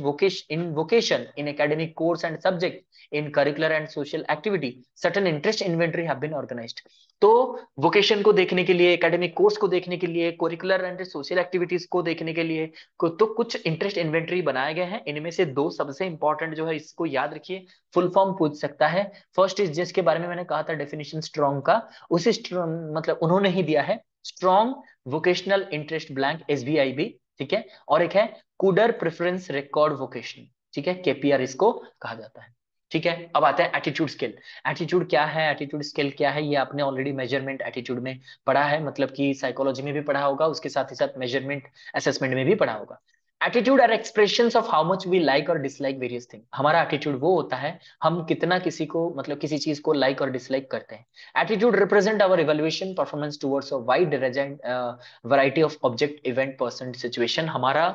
in vocation in academic course and subject in curricular and social activity certain interest inventory have been organised. तो vocation को देखने के लिए, academic course को देखने के लिए, करिकुलर एंड सोशल एक्टिविटीज को देखने के लिए को, तो कुछ इंटरेस्ट इन्वेंटरी बनाए गए हैं। इनमें से दो सबसे इंपॉर्टेंट जो है, इसको याद रखिए, फुल फॉर्म पूछ सकता है। फर्स्ट इज, जिसके बारे में मैंने कहा था डेफिनेशन स्ट्रॉन्ग का, उसे स्ट्रॉन्ग मतलब उन्होंने ही दिया है, strong vocational interest blank, S B I B. ठीक है, और एक है कुडर प्रेफरेंस रिकॉर्ड वोकेशन। ठीक है, के पी आर इसको कहा जाता है। ठीक है, अब आता है एटीट्यूड स्केल। एटीट्यूड क्या है, एटीट्यूड स्केल क्या है, ये आपने ऑलरेडी मेजरमेंट एटीट्यूड में पढ़ा है, मतलब कि साइकोलॉजी में भी पढ़ा होगा, उसके साथ ही साथ मेजरमेंट असेसमेंट में भी पढ़ा होगा। Attitude are expressions of how much we like और डिसलाइक वेरियस थिंग। हमारा एटीट्यूड वो होता है हम कितना किसी को, मतलब किसी चीज को लाइक और डिसलाइक करते हैं। Attitude represent our evaluation performance towards a wide variety of object, event, person, situation. हमारा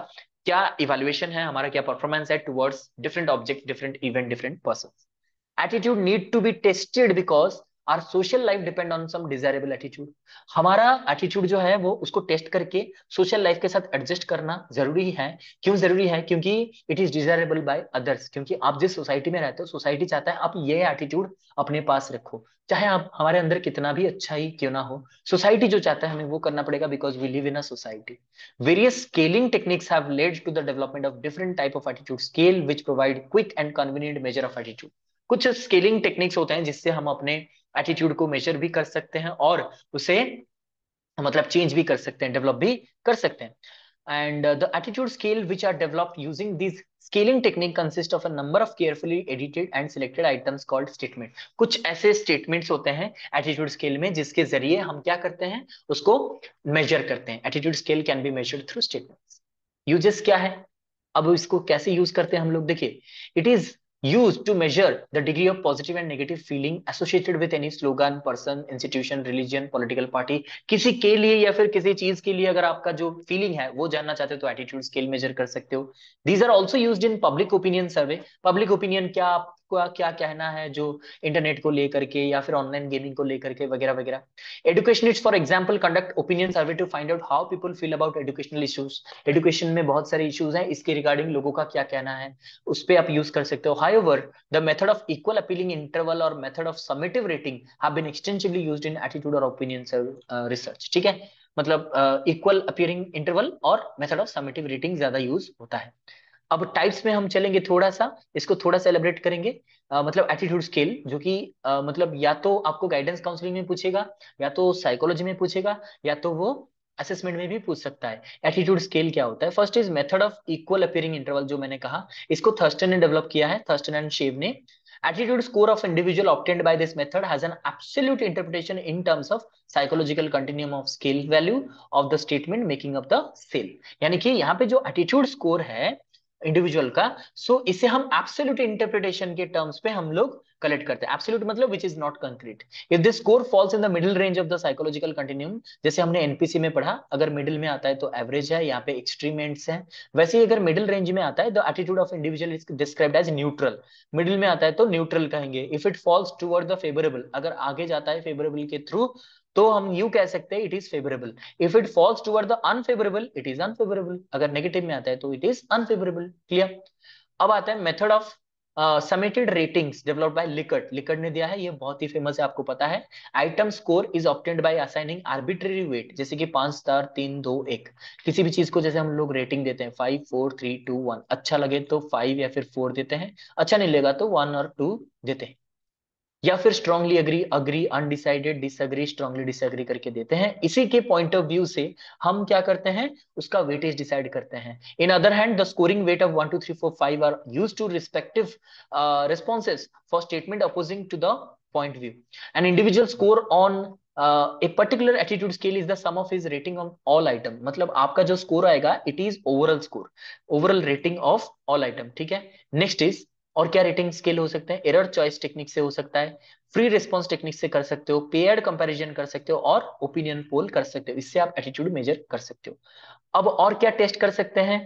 क्या इवैल्यूएशन है, हमारा क्या परफॉर्मेंस है towards different object, different event, different person. Attitude need to be tested because our social life depend on some desirable attitude. हमारा attitude जो है वो उसको टेस्ट करके सोशल लाइफ के साथ एडजस्ट करना जरूरी है। क्यों जरूरी है? क्योंकि it is desirable by others, क्योंकि आप जिस सोसाइटी में रहते हो सोसाइटी चाहता है आप ये एटीट्यूड अपने पास रखो, चाहे आप हमारे अंदर कितना भी अच्छा ही क्यों ना हो, सोसाइटी जो चाहता है हमें वो करना पड़ेगा, because we live in a society. Various scaling techniques have led to the development of different type of attitude scale which provide quick and convenient measure of attitude. कुछ स्केलिंग टेक्निक्स होते हैं जिससे हम अपने एटीट्यूड को major भी कर सकते हैं और उसे मतलब चेंज भी कर सकते हैं, डेवलप भी कर सकते हैं। And the attitude scale which are developed using this scaling technique consist of a number of carefully edited and selected items called statement. कुछ ऐसे स्टेटमेंट्स होते हैं एटीट्यूड स्केल में जिसके जरिए हम क्या करते हैं, उसको मेजर करते हैं। Attitude scale can be measured through statements. Uses क्या है, अब इसको कैसे यूज करते हैं हम लोग, देखिए। It is used to measure the degree of positive and negative feeling associated with any slogan, person, institution, religion, political party। किसी के लिए या फिर किसी चीज के लिए अगर आपका जो feeling है वो जानना चाहते हो तो attitude scale measure कर सकते हो। These are also used in public opinion survey। Public opinion क्या आपका क्या कहना है जो इंटरनेट को लेकर के या फिर ऑनलाइन गेमिंग को लेकर के वगैरह वगैरह। Educationist for example conduct opinion survey to find out how people feel about educational issues. Education में बहुत सारे इश्यूज हैं, इसके रिगार्डिंग लोगों का क्या कहना है उस पर आप यूज कर सकते हो। However, the method of equal appealing interval or method of summative rating have been extensively used in attitude or opinion uh, research। ठीक है, मतलब इक्वल अपीयरिंग इंटरवल और मेथड ऑफ समेटिव रेटिंग ज्यादा यूज होता है। अब टाइप्स में हम चलेंगे, थोड़ा सा इसको थोड़ा सा एलिब्रेट करेंगे। uh, मतलब एटीट्यूड स्केल जो कि uh, मतलब या तो आपको गाइडेंस काउंसलिंग में पूछेगा, या तो साइकोलॉजी में पूछेगा, या तो वो असेसमेंट में भी पूछ सकता है। एटीट्यूड स्केल क्या होता है? First is method of equal appearing interval, जो मैंने कहा इसको थर्स्टन ने डेवलप किया है, थर्स्टन एंड शेव ने। Attitude score of individual obtained by this method has an absolute interpretation in terms of psychological continuum of scale value of the statement making of the scale. यानी कि यहाँ पे जो attitude score है individual का, सो so इसे हम absolute interpretation के टर्म्स पे हम लोग कलेक्ट करते हैं। एब्सोल्यूट मतलब which is not concrete. If this score falls in the middle range of the psychological continuum, जैसे हमने एनपीसी में पढ़ा, अगर मिडिल में आता है तो एवरेज है, यहाँ पे एक्सट्रीम एंड्स हैं। वैसे ही अगर मिडिल रेंज में आता है the attitude of individual is described as neutral. Middle में आता है तो न्यूट्रल कहेंगे। If it falls toward the favourable, अगर आगे जाता है फेवरेबल के थ्रू तो हम यू कह सकते हैं it is favourable. If it falls toward the unfavourable it is unfavourable. अगर नेगेटिव में आता है तो इट इज अनफेवरेबल। क्लियर। अब आता है method of summated ratings developed by Likert. Likert ने दिया है, ये बहुत ही फेमस है, आपको पता है। Item score is obtained by assigning arbitrary weight, जैसे कि पांच स्टार, तीन, दो, एक, किसी भी चीज को जैसे हम लोग रेटिंग देते हैं five, four, three, two, one. अच्छा लगे तो फाइव या फिर फोर देते हैं, अच्छा नहीं लगा तो वन और टू देते हैं, या फिर strongly agree, agree, undecided, disagree, strongly disagree करके देते हैं। इसी के पॉइंट ऑफ व्यू से हम क्या करते हैं, उसका वेटेज डिसाइड करते हैं। In other hand the scoring weight of one two three four five are used to respective responses for statement opposing to the point view. An individual score on a particular attitude scale is the sum of his rating on all item. मतलब आपका जो score आएगा it is overall score, overall rating of all item. ठीक है। Next is, और क्या rating scale हो सकते हैं? एरर चॉइस टेक्निक से हो सकता है, फ्री रिस्पांस टेक्निक से कर सकते हो, पेयर्ड कंपैरिजन कर सकते हो और ओपिनियन पोल कर सकते हो। इससे आप एटीट्यूड मेजर कर सकते हो। अब और क्या टेस्ट कर सकते हैं?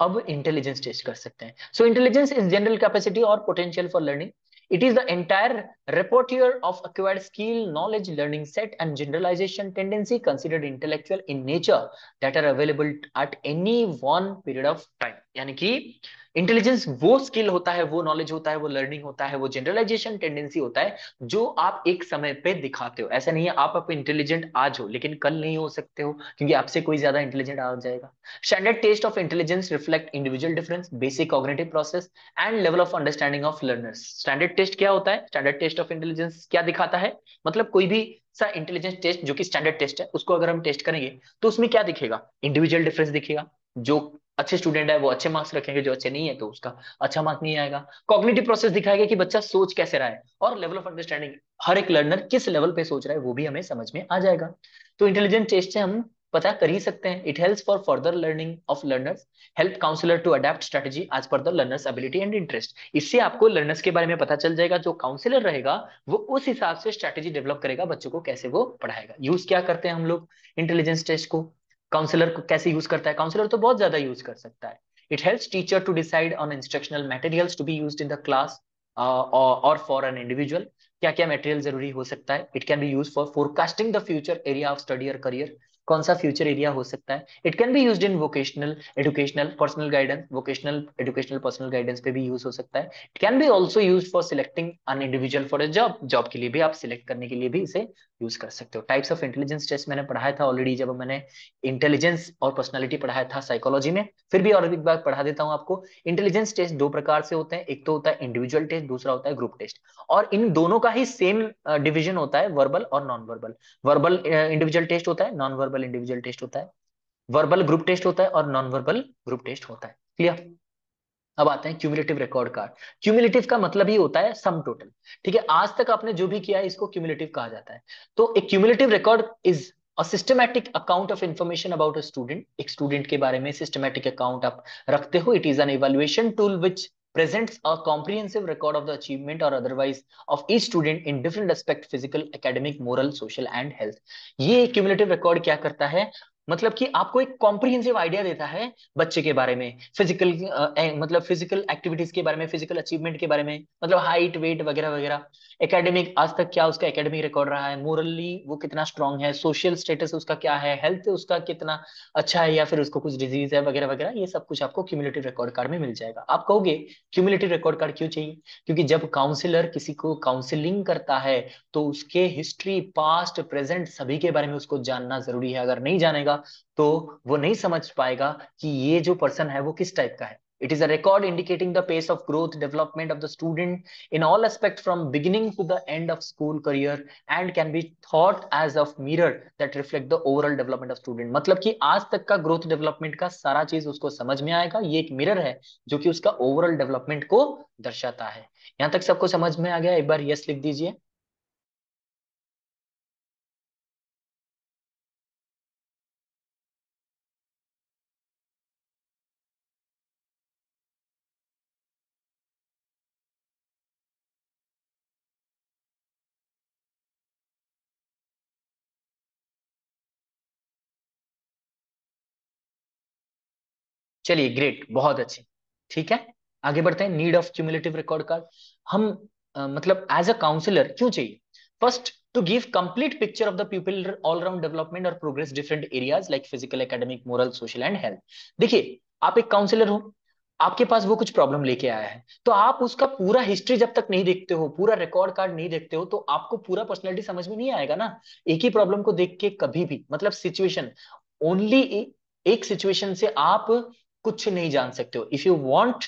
अब इंटेलिजेंस टेस्ट कर सकते हैं। So intelligence is general capacity और potential for learning. It is the entire repertoire of acquired skill, knowledge, learning set, and generalization tendency considered intellectual in nature that are available at any one period of time। यानी कि intelligence वो skill होता है, वो knowledge होता है, वो learning होता है, वो generalization tendency होता है जो आप एक समय पे दिखाते हो। ऐसा नहीं है आप आप intelligent आज हो लेकिन कल नहीं हो सकते हो, क्योंकि आपसे कोई ज्यादा intelligent आ जाएगा। Standard test of intelligence reflect individual difference, basic cognitive process, and level of understanding of learners। Standard test क्या होता है? स्टैंडर्ड टेस्ट ऑफ इंटेलिजेंस क्या दिखाता है? मतलब कोई भी सा इंटेलिजेंस टेस्ट जो कि स्टैंडर्ड टेस्ट है, उसको अगर हम टेस्ट करेंगे तो उसमें क्या दिखेगा? इंडिविजुअल डिफरेंस दिखेगा। जो अच्छे स्टूडेंट है वो अच्छे मार्क्स रखेंगे, जो अच्छे नहीं है तो उसका अच्छा मार्क्स नहीं आएगा। कॉग्निटिव प्रोसेस दिखाएगा कि बच्चा सोच कैसे रहा है, और लेवल ऑफ अंडरस्टैंडिंग, हर एक लर्नर किस लेवल पे सोच रहा है वो भी हमें समझ में आ जाएगा। तो इंटेलिजेंस टेस्ट से हम पता कर ही सकते हैं। It helps for further learning of learners, help counsellor to adapt strategy as per the learners ability and interest. इससे आपको लर्नर्स के बारे में पता चल जाएगा। जो काउंसलर रहेगा वो उस हिसाब से स्ट्रेटजी डेवलप करेगा, बच्चों को कैसे वो पढ़ाएगा। यूज क्या करते हैं हम लोग इंटेलिजेंस टेस्ट को? काउंसलर को कैसे यूज करता है? काउंसलर तो बहुत ज्यादा यूज कर सकता है। It helps teacher to decide on instructional materials to be used in the class और फॉर एन इंडिविजुअल। क्या क्या मटेरियल जरूरी हो सकता है? It can be used for forecasting the future area of study और करियर। कौन सा फ्यूचर एरिया हो सकता है? It can be used in vocational, educational, personal guidance. Vocational, educational, personal guidance पे भी यूज हो सकता है। It can B also used for selecting an individual for a job. Job के लिए भी आप सिलेक्ट करने के लिए भी इसे यूज कर सकते हो। टाइप्स ऑफ इंटेलिजेंस टेस्ट मैंने पढ़ाया था ऑलरेडी, जब मैंने इंटेलिजेंस और पर्सनैलिटी पढ़ाया था साइकोलॉजी में। फिर भी और एक बार पढ़ा देता हूँ आपको। इंटेलिजेंस टेस्ट दो प्रकार से होते हैं, एक तो होता है इंडिविजुअल टेस्ट, दूसरा होता है ग्रुप टेस्ट। और इन दोनों का ही सेम डिविजन होता है, वर्बल और non verbal. Verbal individual test होता है, नॉन वर्बल इंडिविजुअल टेस्ट होता है, वर्बल ग्रुप टेस्ट होता है और नॉन वर्बल ग्रुप टेस्ट होता है। क्लियर। अब आते हैं क्यूमुलेटिव रिकॉर्ड कार्ड। क्यूमुलेटिव का मतलब ही होता है सम टोटल, ठीक है। आज तक आपने जो भी किया है इसको क्यूमुलेटिव कहा जाता है। तो एक cumulative record is a systematic account of information about a student. एक स्टूडेंट के बारे में सिस्टमैटिक अकाउंट आप रखते हो। It is an evaluation tool which presents a comprehensive record of the achievement or otherwise of each student in different aspect, physical, academic, moral, social and health। ये cumulative record क्या करता है, मतलब कि आपको एक comprehensive idea देता है बच्चे के बारे में, physical uh, मतलब physical activities के बारे में, physical achievement के बारे में, मतलब height, weight वगैरह वगैरह, academic आज तक क्या उसका academic record रहा है, morally वो कितना strong है, social status उसका क्या है, health उसका कितना अच्छा है या फिर उसको कुछ disease है वगैरह वगैरह, ये सब कुछ आपको cumulative record कार्ड में मिल जाएगा। आप कहोगे क्यूमुलेटिव रिकॉर्ड कार्ड क्यों चाहिए? क्योंकि जब काउंसलर किसी को काउंसलिंग करता है तो उसके हिस्ट्री, पास्ट, प्रेजेंट सभी के बारे में उसको जानना जरूरी है। अगर नहीं जानेगा तो वो नहीं समझ पाएगा कि ये जो पर्सन है वो किस टाइप का है। It is a record indicating the pace of growth, development of the student in all aspect from beginning to the end of school career and can be thought as of mirror that reflect the overall development of student. मतलब कि आज तक का growth, development का सारा चीज उसको समझ में आएगा। ये एक मिरर है जो कि उसका ओवरऑल डेवलपमेंट को दर्शाता है। यहां तक सबको समझ में आ गया? एक बार यस लिख दीजिए। चलिए, ग्रेट, बहुत अच्छे, ठीक है। आगे बढ़ते हैं। Need of cumulative record card. हम आ, मतलब एज अ काउंसलर क्यों चाहिए? First, to give complete picture of the pupil all round development or progress different areas like physical, academic, moral, social and health। देखिए, आप एक काउंसलर हो, आपके पास वो कुछ प्रॉब्लम लेके आया है, तो आप उसका पूरा हिस्ट्री जब तक नहीं देखते हो, पूरा रिकॉर्ड कार्ड नहीं देखते हो, तो आपको पूरा पर्सनैलिटी समझ में नहीं आएगा ना। एक ही प्रॉब्लम को देख के कभी भी, मतलब सिचुएशन, ओनली एक सिचुएशन से आप कुछ नहीं जान सकते हो। If you want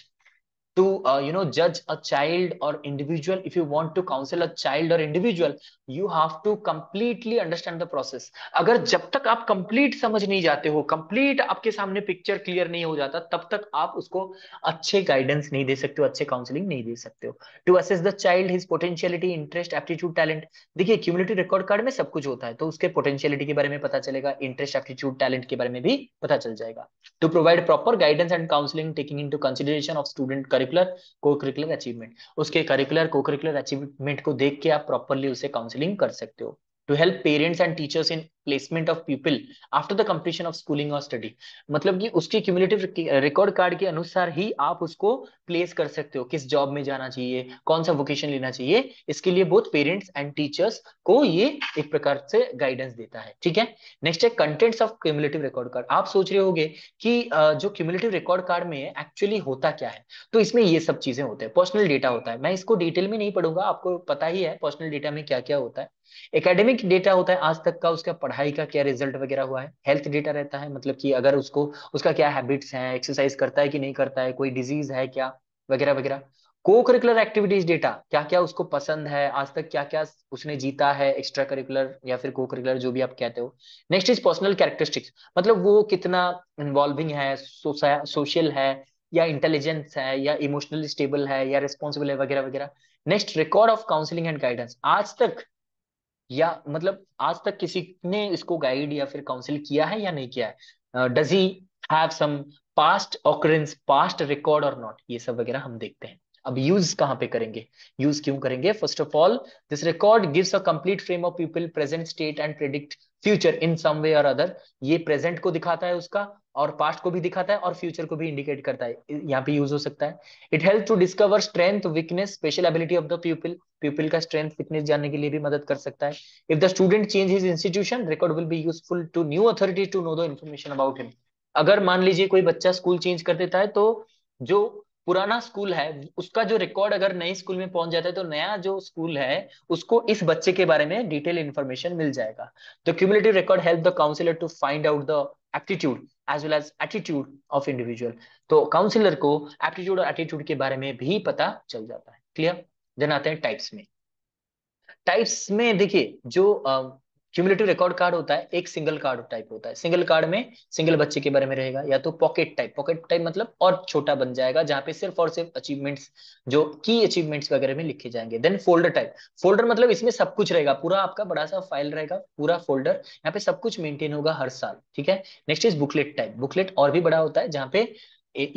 to you know जज अ चाइल्ड और individual, if you want to counsel a child और individual, you have to completely understand the process. अगर जब तक आप कंप्लीट समझ नहीं जाते हो, कंप्लीट आपके सामने पिक्चर क्लियर नहीं हो जाता, तब तक आप उसको अच्छे गाइडेंस नहीं दे सकते हो, अच्छे काउंसलिंग नहीं दे सकते हो। To assess the child, his potentiality, interest, aptitude, talent. देखिए, क्यूमुलेटिव रिकॉर्ड कार्ड में सब कुछ होता है, तो उसके पोटेंशियलिटी के बारे में पता चलेगा, इंटरेस्ट, एप्टीट्यूड, टैलेंट के बारे में भी पता चल जाएगा। To provide proper guidance and counselling taking into consideration of student curricular, cocurricular achievement. उसके करिकुलर, को करिकुलर अचीवमेंट को देख के आप प्रॉपर्ली उसे काउंसलिंग कर सकते हो। To help parents and teachers in placement of people after the completion of schooling और स्टडी। मतलब कि उसके क्यूमुलेटिव रिकॉर्ड कार्ड के अनुसार ही आप उसको प्लेस कर सकते हो, किस जॉब में जाना चाहिए, कौन सा वोकेशन लेना चाहिए। इसके लिए बोथ पेरेंट्स एंड टीचर्स को ये एक प्रकार से गाइडेंस देता है, ठीक है। नेक्स्ट है contents of cumulative record card. आप सोच रहे होंगे कि जो क्यूमुलेटिव रिकॉर्ड कार्ड में एक्चुअली होता क्या है, तो इसमें ये सब चीजें होते हैं। पर्सनल डेटा होता है, मैं इसको डिटेल में नहीं पढ़ूंगा, आपको पता ही है पर्सनल डेटा में क्या क्या होता है। एकेडमिक डेटा होता है, आज तक का उसका पढ़ाई का क्या रिजल्ट वगैरह हुआ है। हेल्थ डेटा रहता है, मतलब कि अगर उसको उसका क्या हैबिट्स हैं, एक्सरसाइज करता है कि नहीं करता है, कोई डिजीज है क्या वगैरह वगैरह। को करिकुलर एक्टिविटीज डेटा, क्या क्या उसको पसंद है, आज तक क्या क्या उसने जीता है, एक्स्ट्रा करिकुलर या फिर को करिकुलर जो भी आप कहते हो। नेक्स्ट इज पर्सनल कैरेक्टरिस्टिक्स, मतलब वो कितना इन्वॉल्विंग है, सोशल है या इंटेलिजेंस है या इमोशनली स्टेबल है या रिस्पॉन्सिबल है वगैरह वगैरह। Next, record of counselling and guidance. आज तक या मतलब आज तक किसी ने इसको गाइड या फिर काउंसिल किया है या नहीं किया है। Does he have some past occurrence, past record और नॉट, ये सब वगैरह हम देखते हैं। अब यूज कहाँ पे करेंगे, यूज क्यों करेंगे? First of all, this record gives a complete frame of people present state and predict future in some way और अदर। ये प्रेजेंट को दिखाता है उसका, और पास्ट को भी दिखाता है, और फ्यूचर को भी इंडिकेट करता है, यहाँ पे यूज हो सकता है। It help to discover strength, weakness, special ability of the people. People का स्ट्रेंथ, वीकनेस जानने के लिए भी मदद कर सकता है। If the student change his institution, record will be useful to new authorities to know the information about him. अगर मान लीजिए कोई बच्चा स्कूल चेंज कर देता है, तो जो पुराना स्कूल है उसका जो रिकॉर्ड अगर नए स्कूल में पहुंच जाता है, तो नया जो स्कूल है उसको इस बच्चे के बारे में डिटेल इंफॉर्मेशन मिल जाएगा। The cumulative record help the counsellor to find out the aptitude as well as attitude of individual. तो काउंसलर को एप्टीट्यूड और एटीट्यूड के बारे में भी पता चल जाता है, क्लियर। देन आते हैं टाइप्स में। टाइप्स में देखिए, जो क्यूमुलेटिव रिकॉर्ड कार्ड होता है एक सिंगल कार्ड टाइप होता है। सिंगल कार्ड में सिंगल बच्चे के बारे में रहेगा, या तो पॉकेट टाइप। पॉकेट टाइप मतलब और छोटा बन जाएगा, जहां पे सिर्फ और सिर्फ अचीवमेंट्स, जो की अचीवमेंट्स वगैरह में लिखे जाएंगे। देन फोल्डर टाइप, फोल्डर मतलब इसमें सब कुछ रहेगा, पूरा आपका बड़ा सा फाइल रहेगा, पूरा फोल्डर, यहाँ पे सब कुछ मेंटेन होगा हर साल। ठीक है, next is booklet type. Booklet और भी बड़ा होता है, जहाँ पे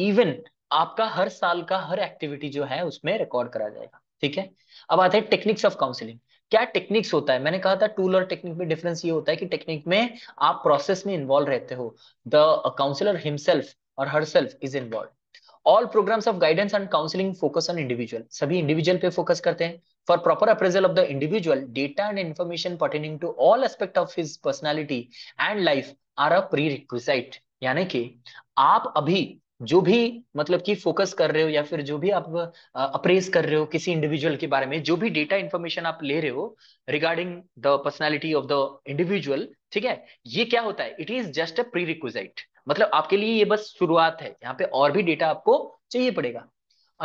इवन आपका हर साल का हर एक्टिविटी जो है उसमें रिकॉर्ड करा जाएगा। ठीक है, अब आते हैं टेक्निक्स ऑफ काउंसलिंग। क्या टेक्निक्स होता है? मैंने कहा था टूल और टेक्निक में डिफरेंस ये होता है कि टेक्निक में आप प्रोसेस में इन्वॉल्व रहते हो, द काउंसलर हिमसेल्फ और herself is involve. All programmes of guidance and counselling focus on individual, सभी इंडिविजुअल पे फोकस करते हैं। For proper appraisal of the individual, data and information pertaining to all aspect of his personality and life are a prerequisite. यानी कि आप अभी जो भी मतलब कि फोकस कर रहे हो या फिर जो भी आप अप्रेस कर रहे हो किसी इंडिविजुअल के बारे में, जो भी डेटा इन्फॉर्मेशन आप ले रहे हो regarding the personality of the individual, ठीक है, ये क्या होता है? It is just a prerequisite, मतलब आपके लिए ये बस शुरुआत है, यहाँ पे और भी डेटा आपको चाहिए पड़ेगा।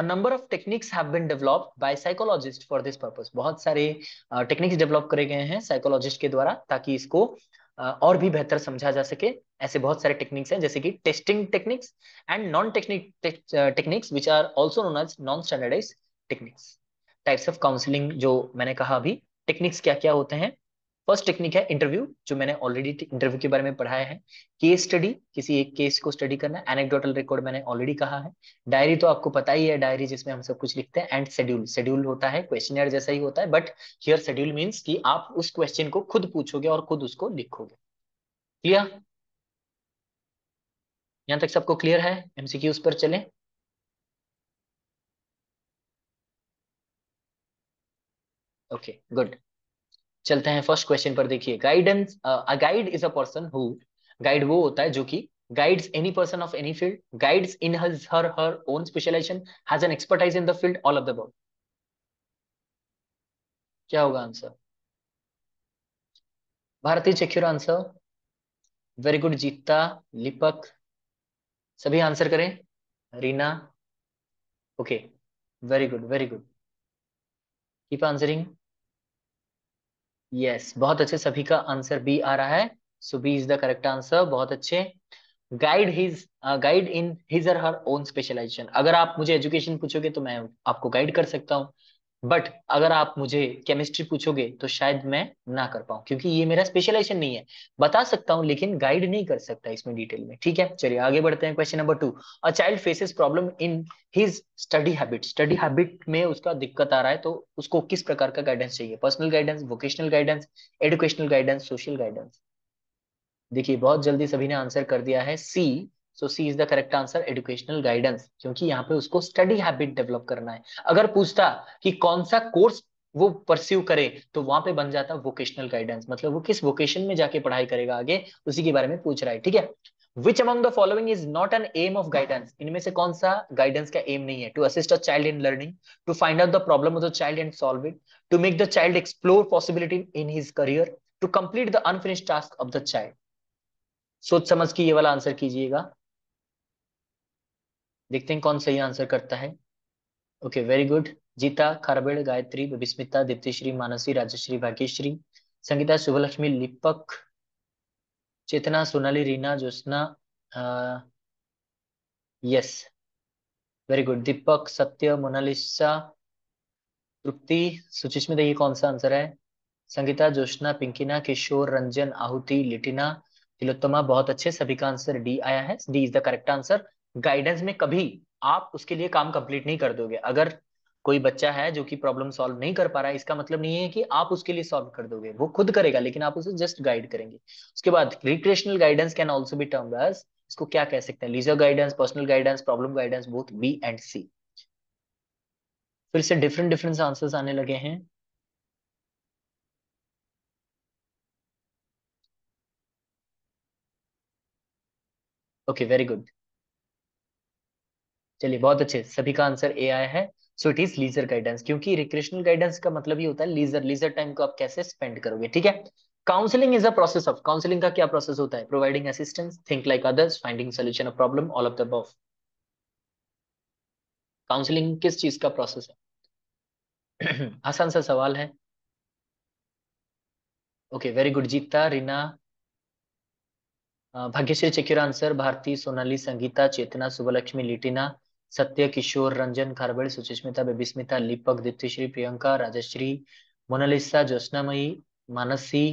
A number of techniques have been developed by psychologists for this purpose. बहुत सारे टेक्निक्स डेवलप करे गए हैं साइकोलॉजिस्ट के द्वारा, ताकि इसको और भी बेहतर समझा जा सके। ऐसे बहुत सारे टेक्निक्स हैं, जैसे कि testing techniques and non technique techniques which are also known as non standardised techniques. Types of counselling जो मैंने कहा अभी, टेक्निक्स क्या क्या होते हैं? फर्स्ट टेक्निक है इंटरव्यू, जो मैंने ऑलरेडी इंटरव्यू के बारे में पढ़ाया है। केस स्टडी, किसी एक केस को स्टडी करना। एनेक्डोटल रिकॉर्ड मैंने ऑलरेडी कहा है। डायरी तो आपको पता ही है, डायरी जिसमें हम सब कुछ लिखते हैं। एंड शेड्यूल, शेड्यूल होता है क्वेश्चनर जैसा ही होता है, बट हियर शेड्यूल मीन्स कि आप उस क्वेश्चन को खुद पूछोगे और खुद उसको लिखोगे। क्लियर? यहाँ तक सबको क्लियर है? एमसीक्यू उस पर चले। ओके गुड, चलते हैं फर्स्ट क्वेश्चन पर। देखिए, guidance, a guide is a person who, guide वो होता है जो कि guides any person of any field, guides in his her her own specialisation, has an expertise in the field, all of the above. क्या होगा answer? Bharti check your answer. Very good Jeeta, Lipak, सभी answer करें। Reena, okay, very good very good, keep answering. Yes yes, बहुत अच्छे, सभी का answer B आ रहा है। So B is the correct answer, बहुत अच्छे। Guide his guide in his और हर ओन स्पेशलाइजेशन। अगर आप मुझे एजुकेशन पूछोगे तो मैं आपको गाइड कर सकता हूँ, बट अगर आप मुझे केमिस्ट्री पूछोगे तो शायद मैं ना कर पाऊँ, क्योंकि ये मेरा स्पेशलाइजेशन नहीं है। बता सकता हूँ लेकिन गाइड नहीं कर सकता इसमें डिटेल में। ठीक है, चलिए आगे बढ़ते हैं। Question number two, a child faces problem in his study habit. Study habit में उसका दिक्कत आ रहा है, तो उसको किस प्रकार का गाइडेंस चाहिए? Personal guidance, vocational guidance, educational guidance, social guidance. देखिए, बहुत जल्दी सभी ने आंसर कर दिया है C. So C is the correct answer, educational guidance, क्योंकि यहाँ पे उसको स्टडी हैबिट डेवलप करना है। अगर पूछता कि कौन सा कोर्स वो परस्यू करे, तो वहां पे बन जाता वोकेशनल गाइडेंस, मतलब वो किस वोकेशन में जाके पढ़ाई करेगा आगे, उसी के बारे में पूछ रहा है। ठीक है, which among the following is not an aim of guidance. इनमें से कौन सा गाइडेंस का एम नहीं है? To assist a child in learning, to find out the problem of the child and solve it, to make the child explore possibility in his career, to complete the unfinished task of the child. सोच समझ के ये वाला answer कीजिएगा, देखते हैं कौन सही आंसर करता है। Okay very good, Jeeta, Kharbed, Gayatri, Bismita, Diptishree, Mansi, Rajshree, Bhagyashree, Sangeeta, Shubhalakshmi, Lipak, Chetna, Sonali, Reena, Jyotsna, yes very good, Deepak, Satya, Monalisa, तृप्ति, सुचिस्मिता। ये कौन सा आंसर है? संगीता, ज्योत्सना, पिंकीना, किशोर, रंजन, आहुति, लिटिना, तिलोत्तमा, बहुत अच्छे, सभी का आंसर डी आया है। D is the correct answer. Guidance में कभी आप उसके लिए काम कंप्लीट नहीं कर दोगे। अगर कोई बच्चा है जो कि प्रॉब्लम सॉल्व नहीं कर पा रहा है, इसका मतलब नहीं है कि आप उसके लिए सॉल्व कर दोगे, वो खुद करेगा, लेकिन आप उसे जस्ट गाइड करेंगे। उसके बाद recreational guidance can also be termed as, इसको क्या कह सकते हैं? Leisure guidance, personal guidance, problem guidance, both B and C. फिर से डिफरेंट डिफरेंट आंसर्स आने लगे हैं। ओके वेरी गुड, चलिए बहुत अच्छे, सभी का आंसर ए आया है। So it is leisure guidance, क्योंकि रिक्रिएशनल गाइडेंस का मतलब ये होता है लीजर, लीजर टाइम को आप कैसे स्पेंड करोगे। ठीक है, counselling is a process of, counselling का क्या प्रोसेस होता है? Providing assistance, think like others, finding solution of problem, all of the above. Counselling किस चीज का प्रोसेस है? आसान सा सवाल है। Okay very good. Jeeta, Reena, Bhagyashree, check your answer, Bharti, Sonali, Sangeeta, Chetna, Subbulakshmi, Litina, Satya, Kishore, Ranjan, Kharbel, Suchismita, Babysmita, Lipak, Diptishree, Priyanka, Rajshree, Monalisa, Jyotnamayee, Mansi,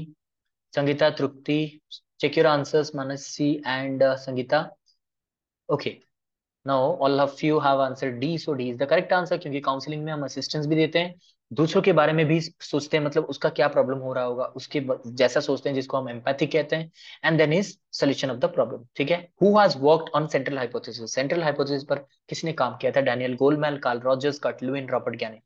Sangeeta, Tripti. Check your answers Mansi and Sangeeta. Okay now all of you have answer D, so D is the correct answer, क्योंकि counselling में हम असिस्टेंस भी देते हैं, दूसरों के बारे में भी सोचते हैं, मतलब उसका क्या प्रॉब्लम हो रहा होगा उसके जैसा सोचते हैं, जिसको हम एम्पैथी कहते हैं, and then is solution of the problem. ठीक है, who has worked on central hypothesis, central hypothesis पर किसने काम किया था? Daniel Goleman, Carl Rogers, Kurt Lewin, Robert Gagne.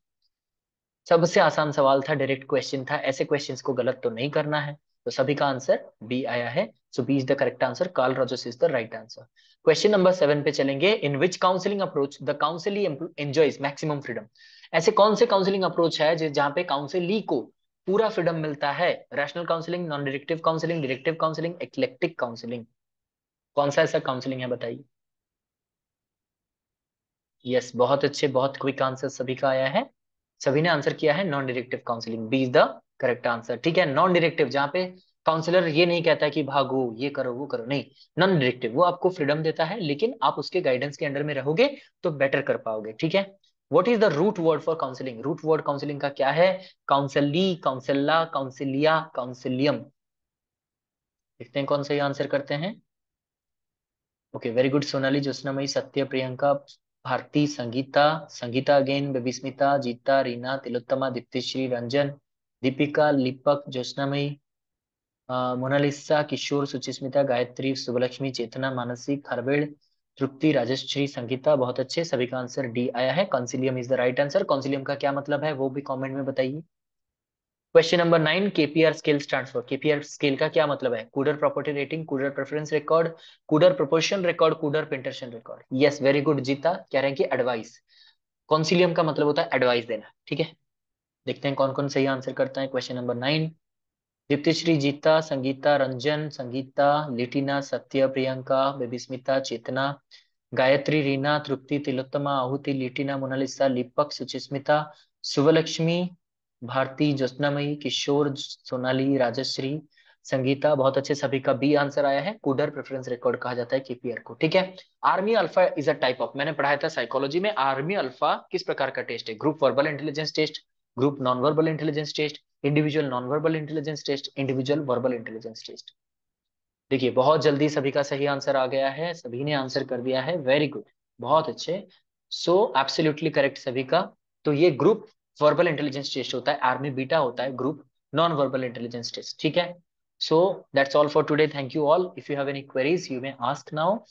सबसे आसान सवाल था, डायरेक्ट क्वेश्चन था, ऐसे क्वेश्चंस को गलत तो नहीं करना है, तो सभी का आंसर बी आया है, so B is the correct answer, Carl Rogers is the right answer. Question number seven पे चलेंगे, in which counselling approach the counselee enjoys maximum freedom. ऐसे कौन से काउंसलिंग अप्रोच है जहां पे काउंसली को पूरा फ्रीडम मिलता है? Rational counselling, non directive counselling, directive counselling, eclectic counselling, कौन सा ऐसा काउंसलिंग है बताइए। यस, बहुत अच्छे, बहुत क्विक आंसर सभी का आया है, सभी ने आंसर किया है non directive counselling, B is the correct answer. ठीक है, नॉन डायरेक्टिव, जहां पे काउंसलर ये नहीं कहता कि भागो, ये करो, वो करो, नहीं, नॉन डायरेक्टिव, वो आपको फ्रीडम देता है लेकिन आप उसके गाइडेंस के अंडर में रहोगे तो बेटर कर पाओगे। ठीक है, what is the root word for counselling? Root word counselling का क्या है? Consuli, consula, consilia, consilium. देखते हैं कौन सा आंसर करते हैं। Okay very good, Sonali, ज्योत्नामयी, Satya, Priyanka, Bharti, Sangeeta, Sangeeta again, Babysmita, Jeeta, Reena, Tilottama, Diptishree, Ranjan, Deepika, Lipak, ज्योत्नामयी, Monalisa, Kishore, Suchismita, Gayatri, Subbulakshmi, Chetna, Mansi, Kharbel, Tripti, Rajshree, Sangeeta. बहुत अच्छे, सभी का आंसर डी आया है, consilium is the right answer. Consilium का क्या मतलब है वो भी कमेंट में बताइए। Question number nine, KPR scale stands for. KPR scale का क्या मतलब है? Kuder property rating, Kuder preference record, Kuder proportion record, Kuder penetration record. Yes very good, Jeeta कह रहे हैं कि एडवाइस, काउंसिलियम का मतलब होता है एडवाइस देना। ठीक है, देखते हैं कौन कौन सही आंसर करता है क्वेश्चन नंबर नाइन। दीप्तिश्री, जीता, संगीता, रंजन, संगीता, लिटिना, सत्य, प्रियंका, बेबीस्मिता, चेतना, गायत्री, रीना, तृप्ति, तिलोत्तमा, आहुति, लिटिना, मोनालिसा, लिपक, सुचिस्मिता, सुवलक्ष्मी, भारती, ज्योत्नामयी, किशोर, सोनाली, राजश्री, संगीता। बहुत अच्छे, सभी का बी आंसर आया है, कूडर प्रेफरेंस रिकॉर्ड कहा जाता है केपीआर को। ठीक है, army alpha is a type of, मैंने पढ़ाया था साइकोलॉजी में, आर्मी अल्फा किस प्रकार का टेस्ट है? Group verbal intelligence test, group non verbal intelligence test, individual non verbal intelligence test, individual verbal intelligence test. देखिए बहुत जल्दी सभी का सही आंसर आ गया है, सभी ने आंसर कर दिया है, वेरी गुड, बहुत अच्छे, सो एब्सोल्युटली करेक्ट सभी का। तो ये ग्रुप वर्बल इंटेलिजेंस टेस्ट होता है, आर्मी बीटा होता है group non verbal intelligence test. ठीक है, so that's all for today, thank you all. If you have any queries you may ask now,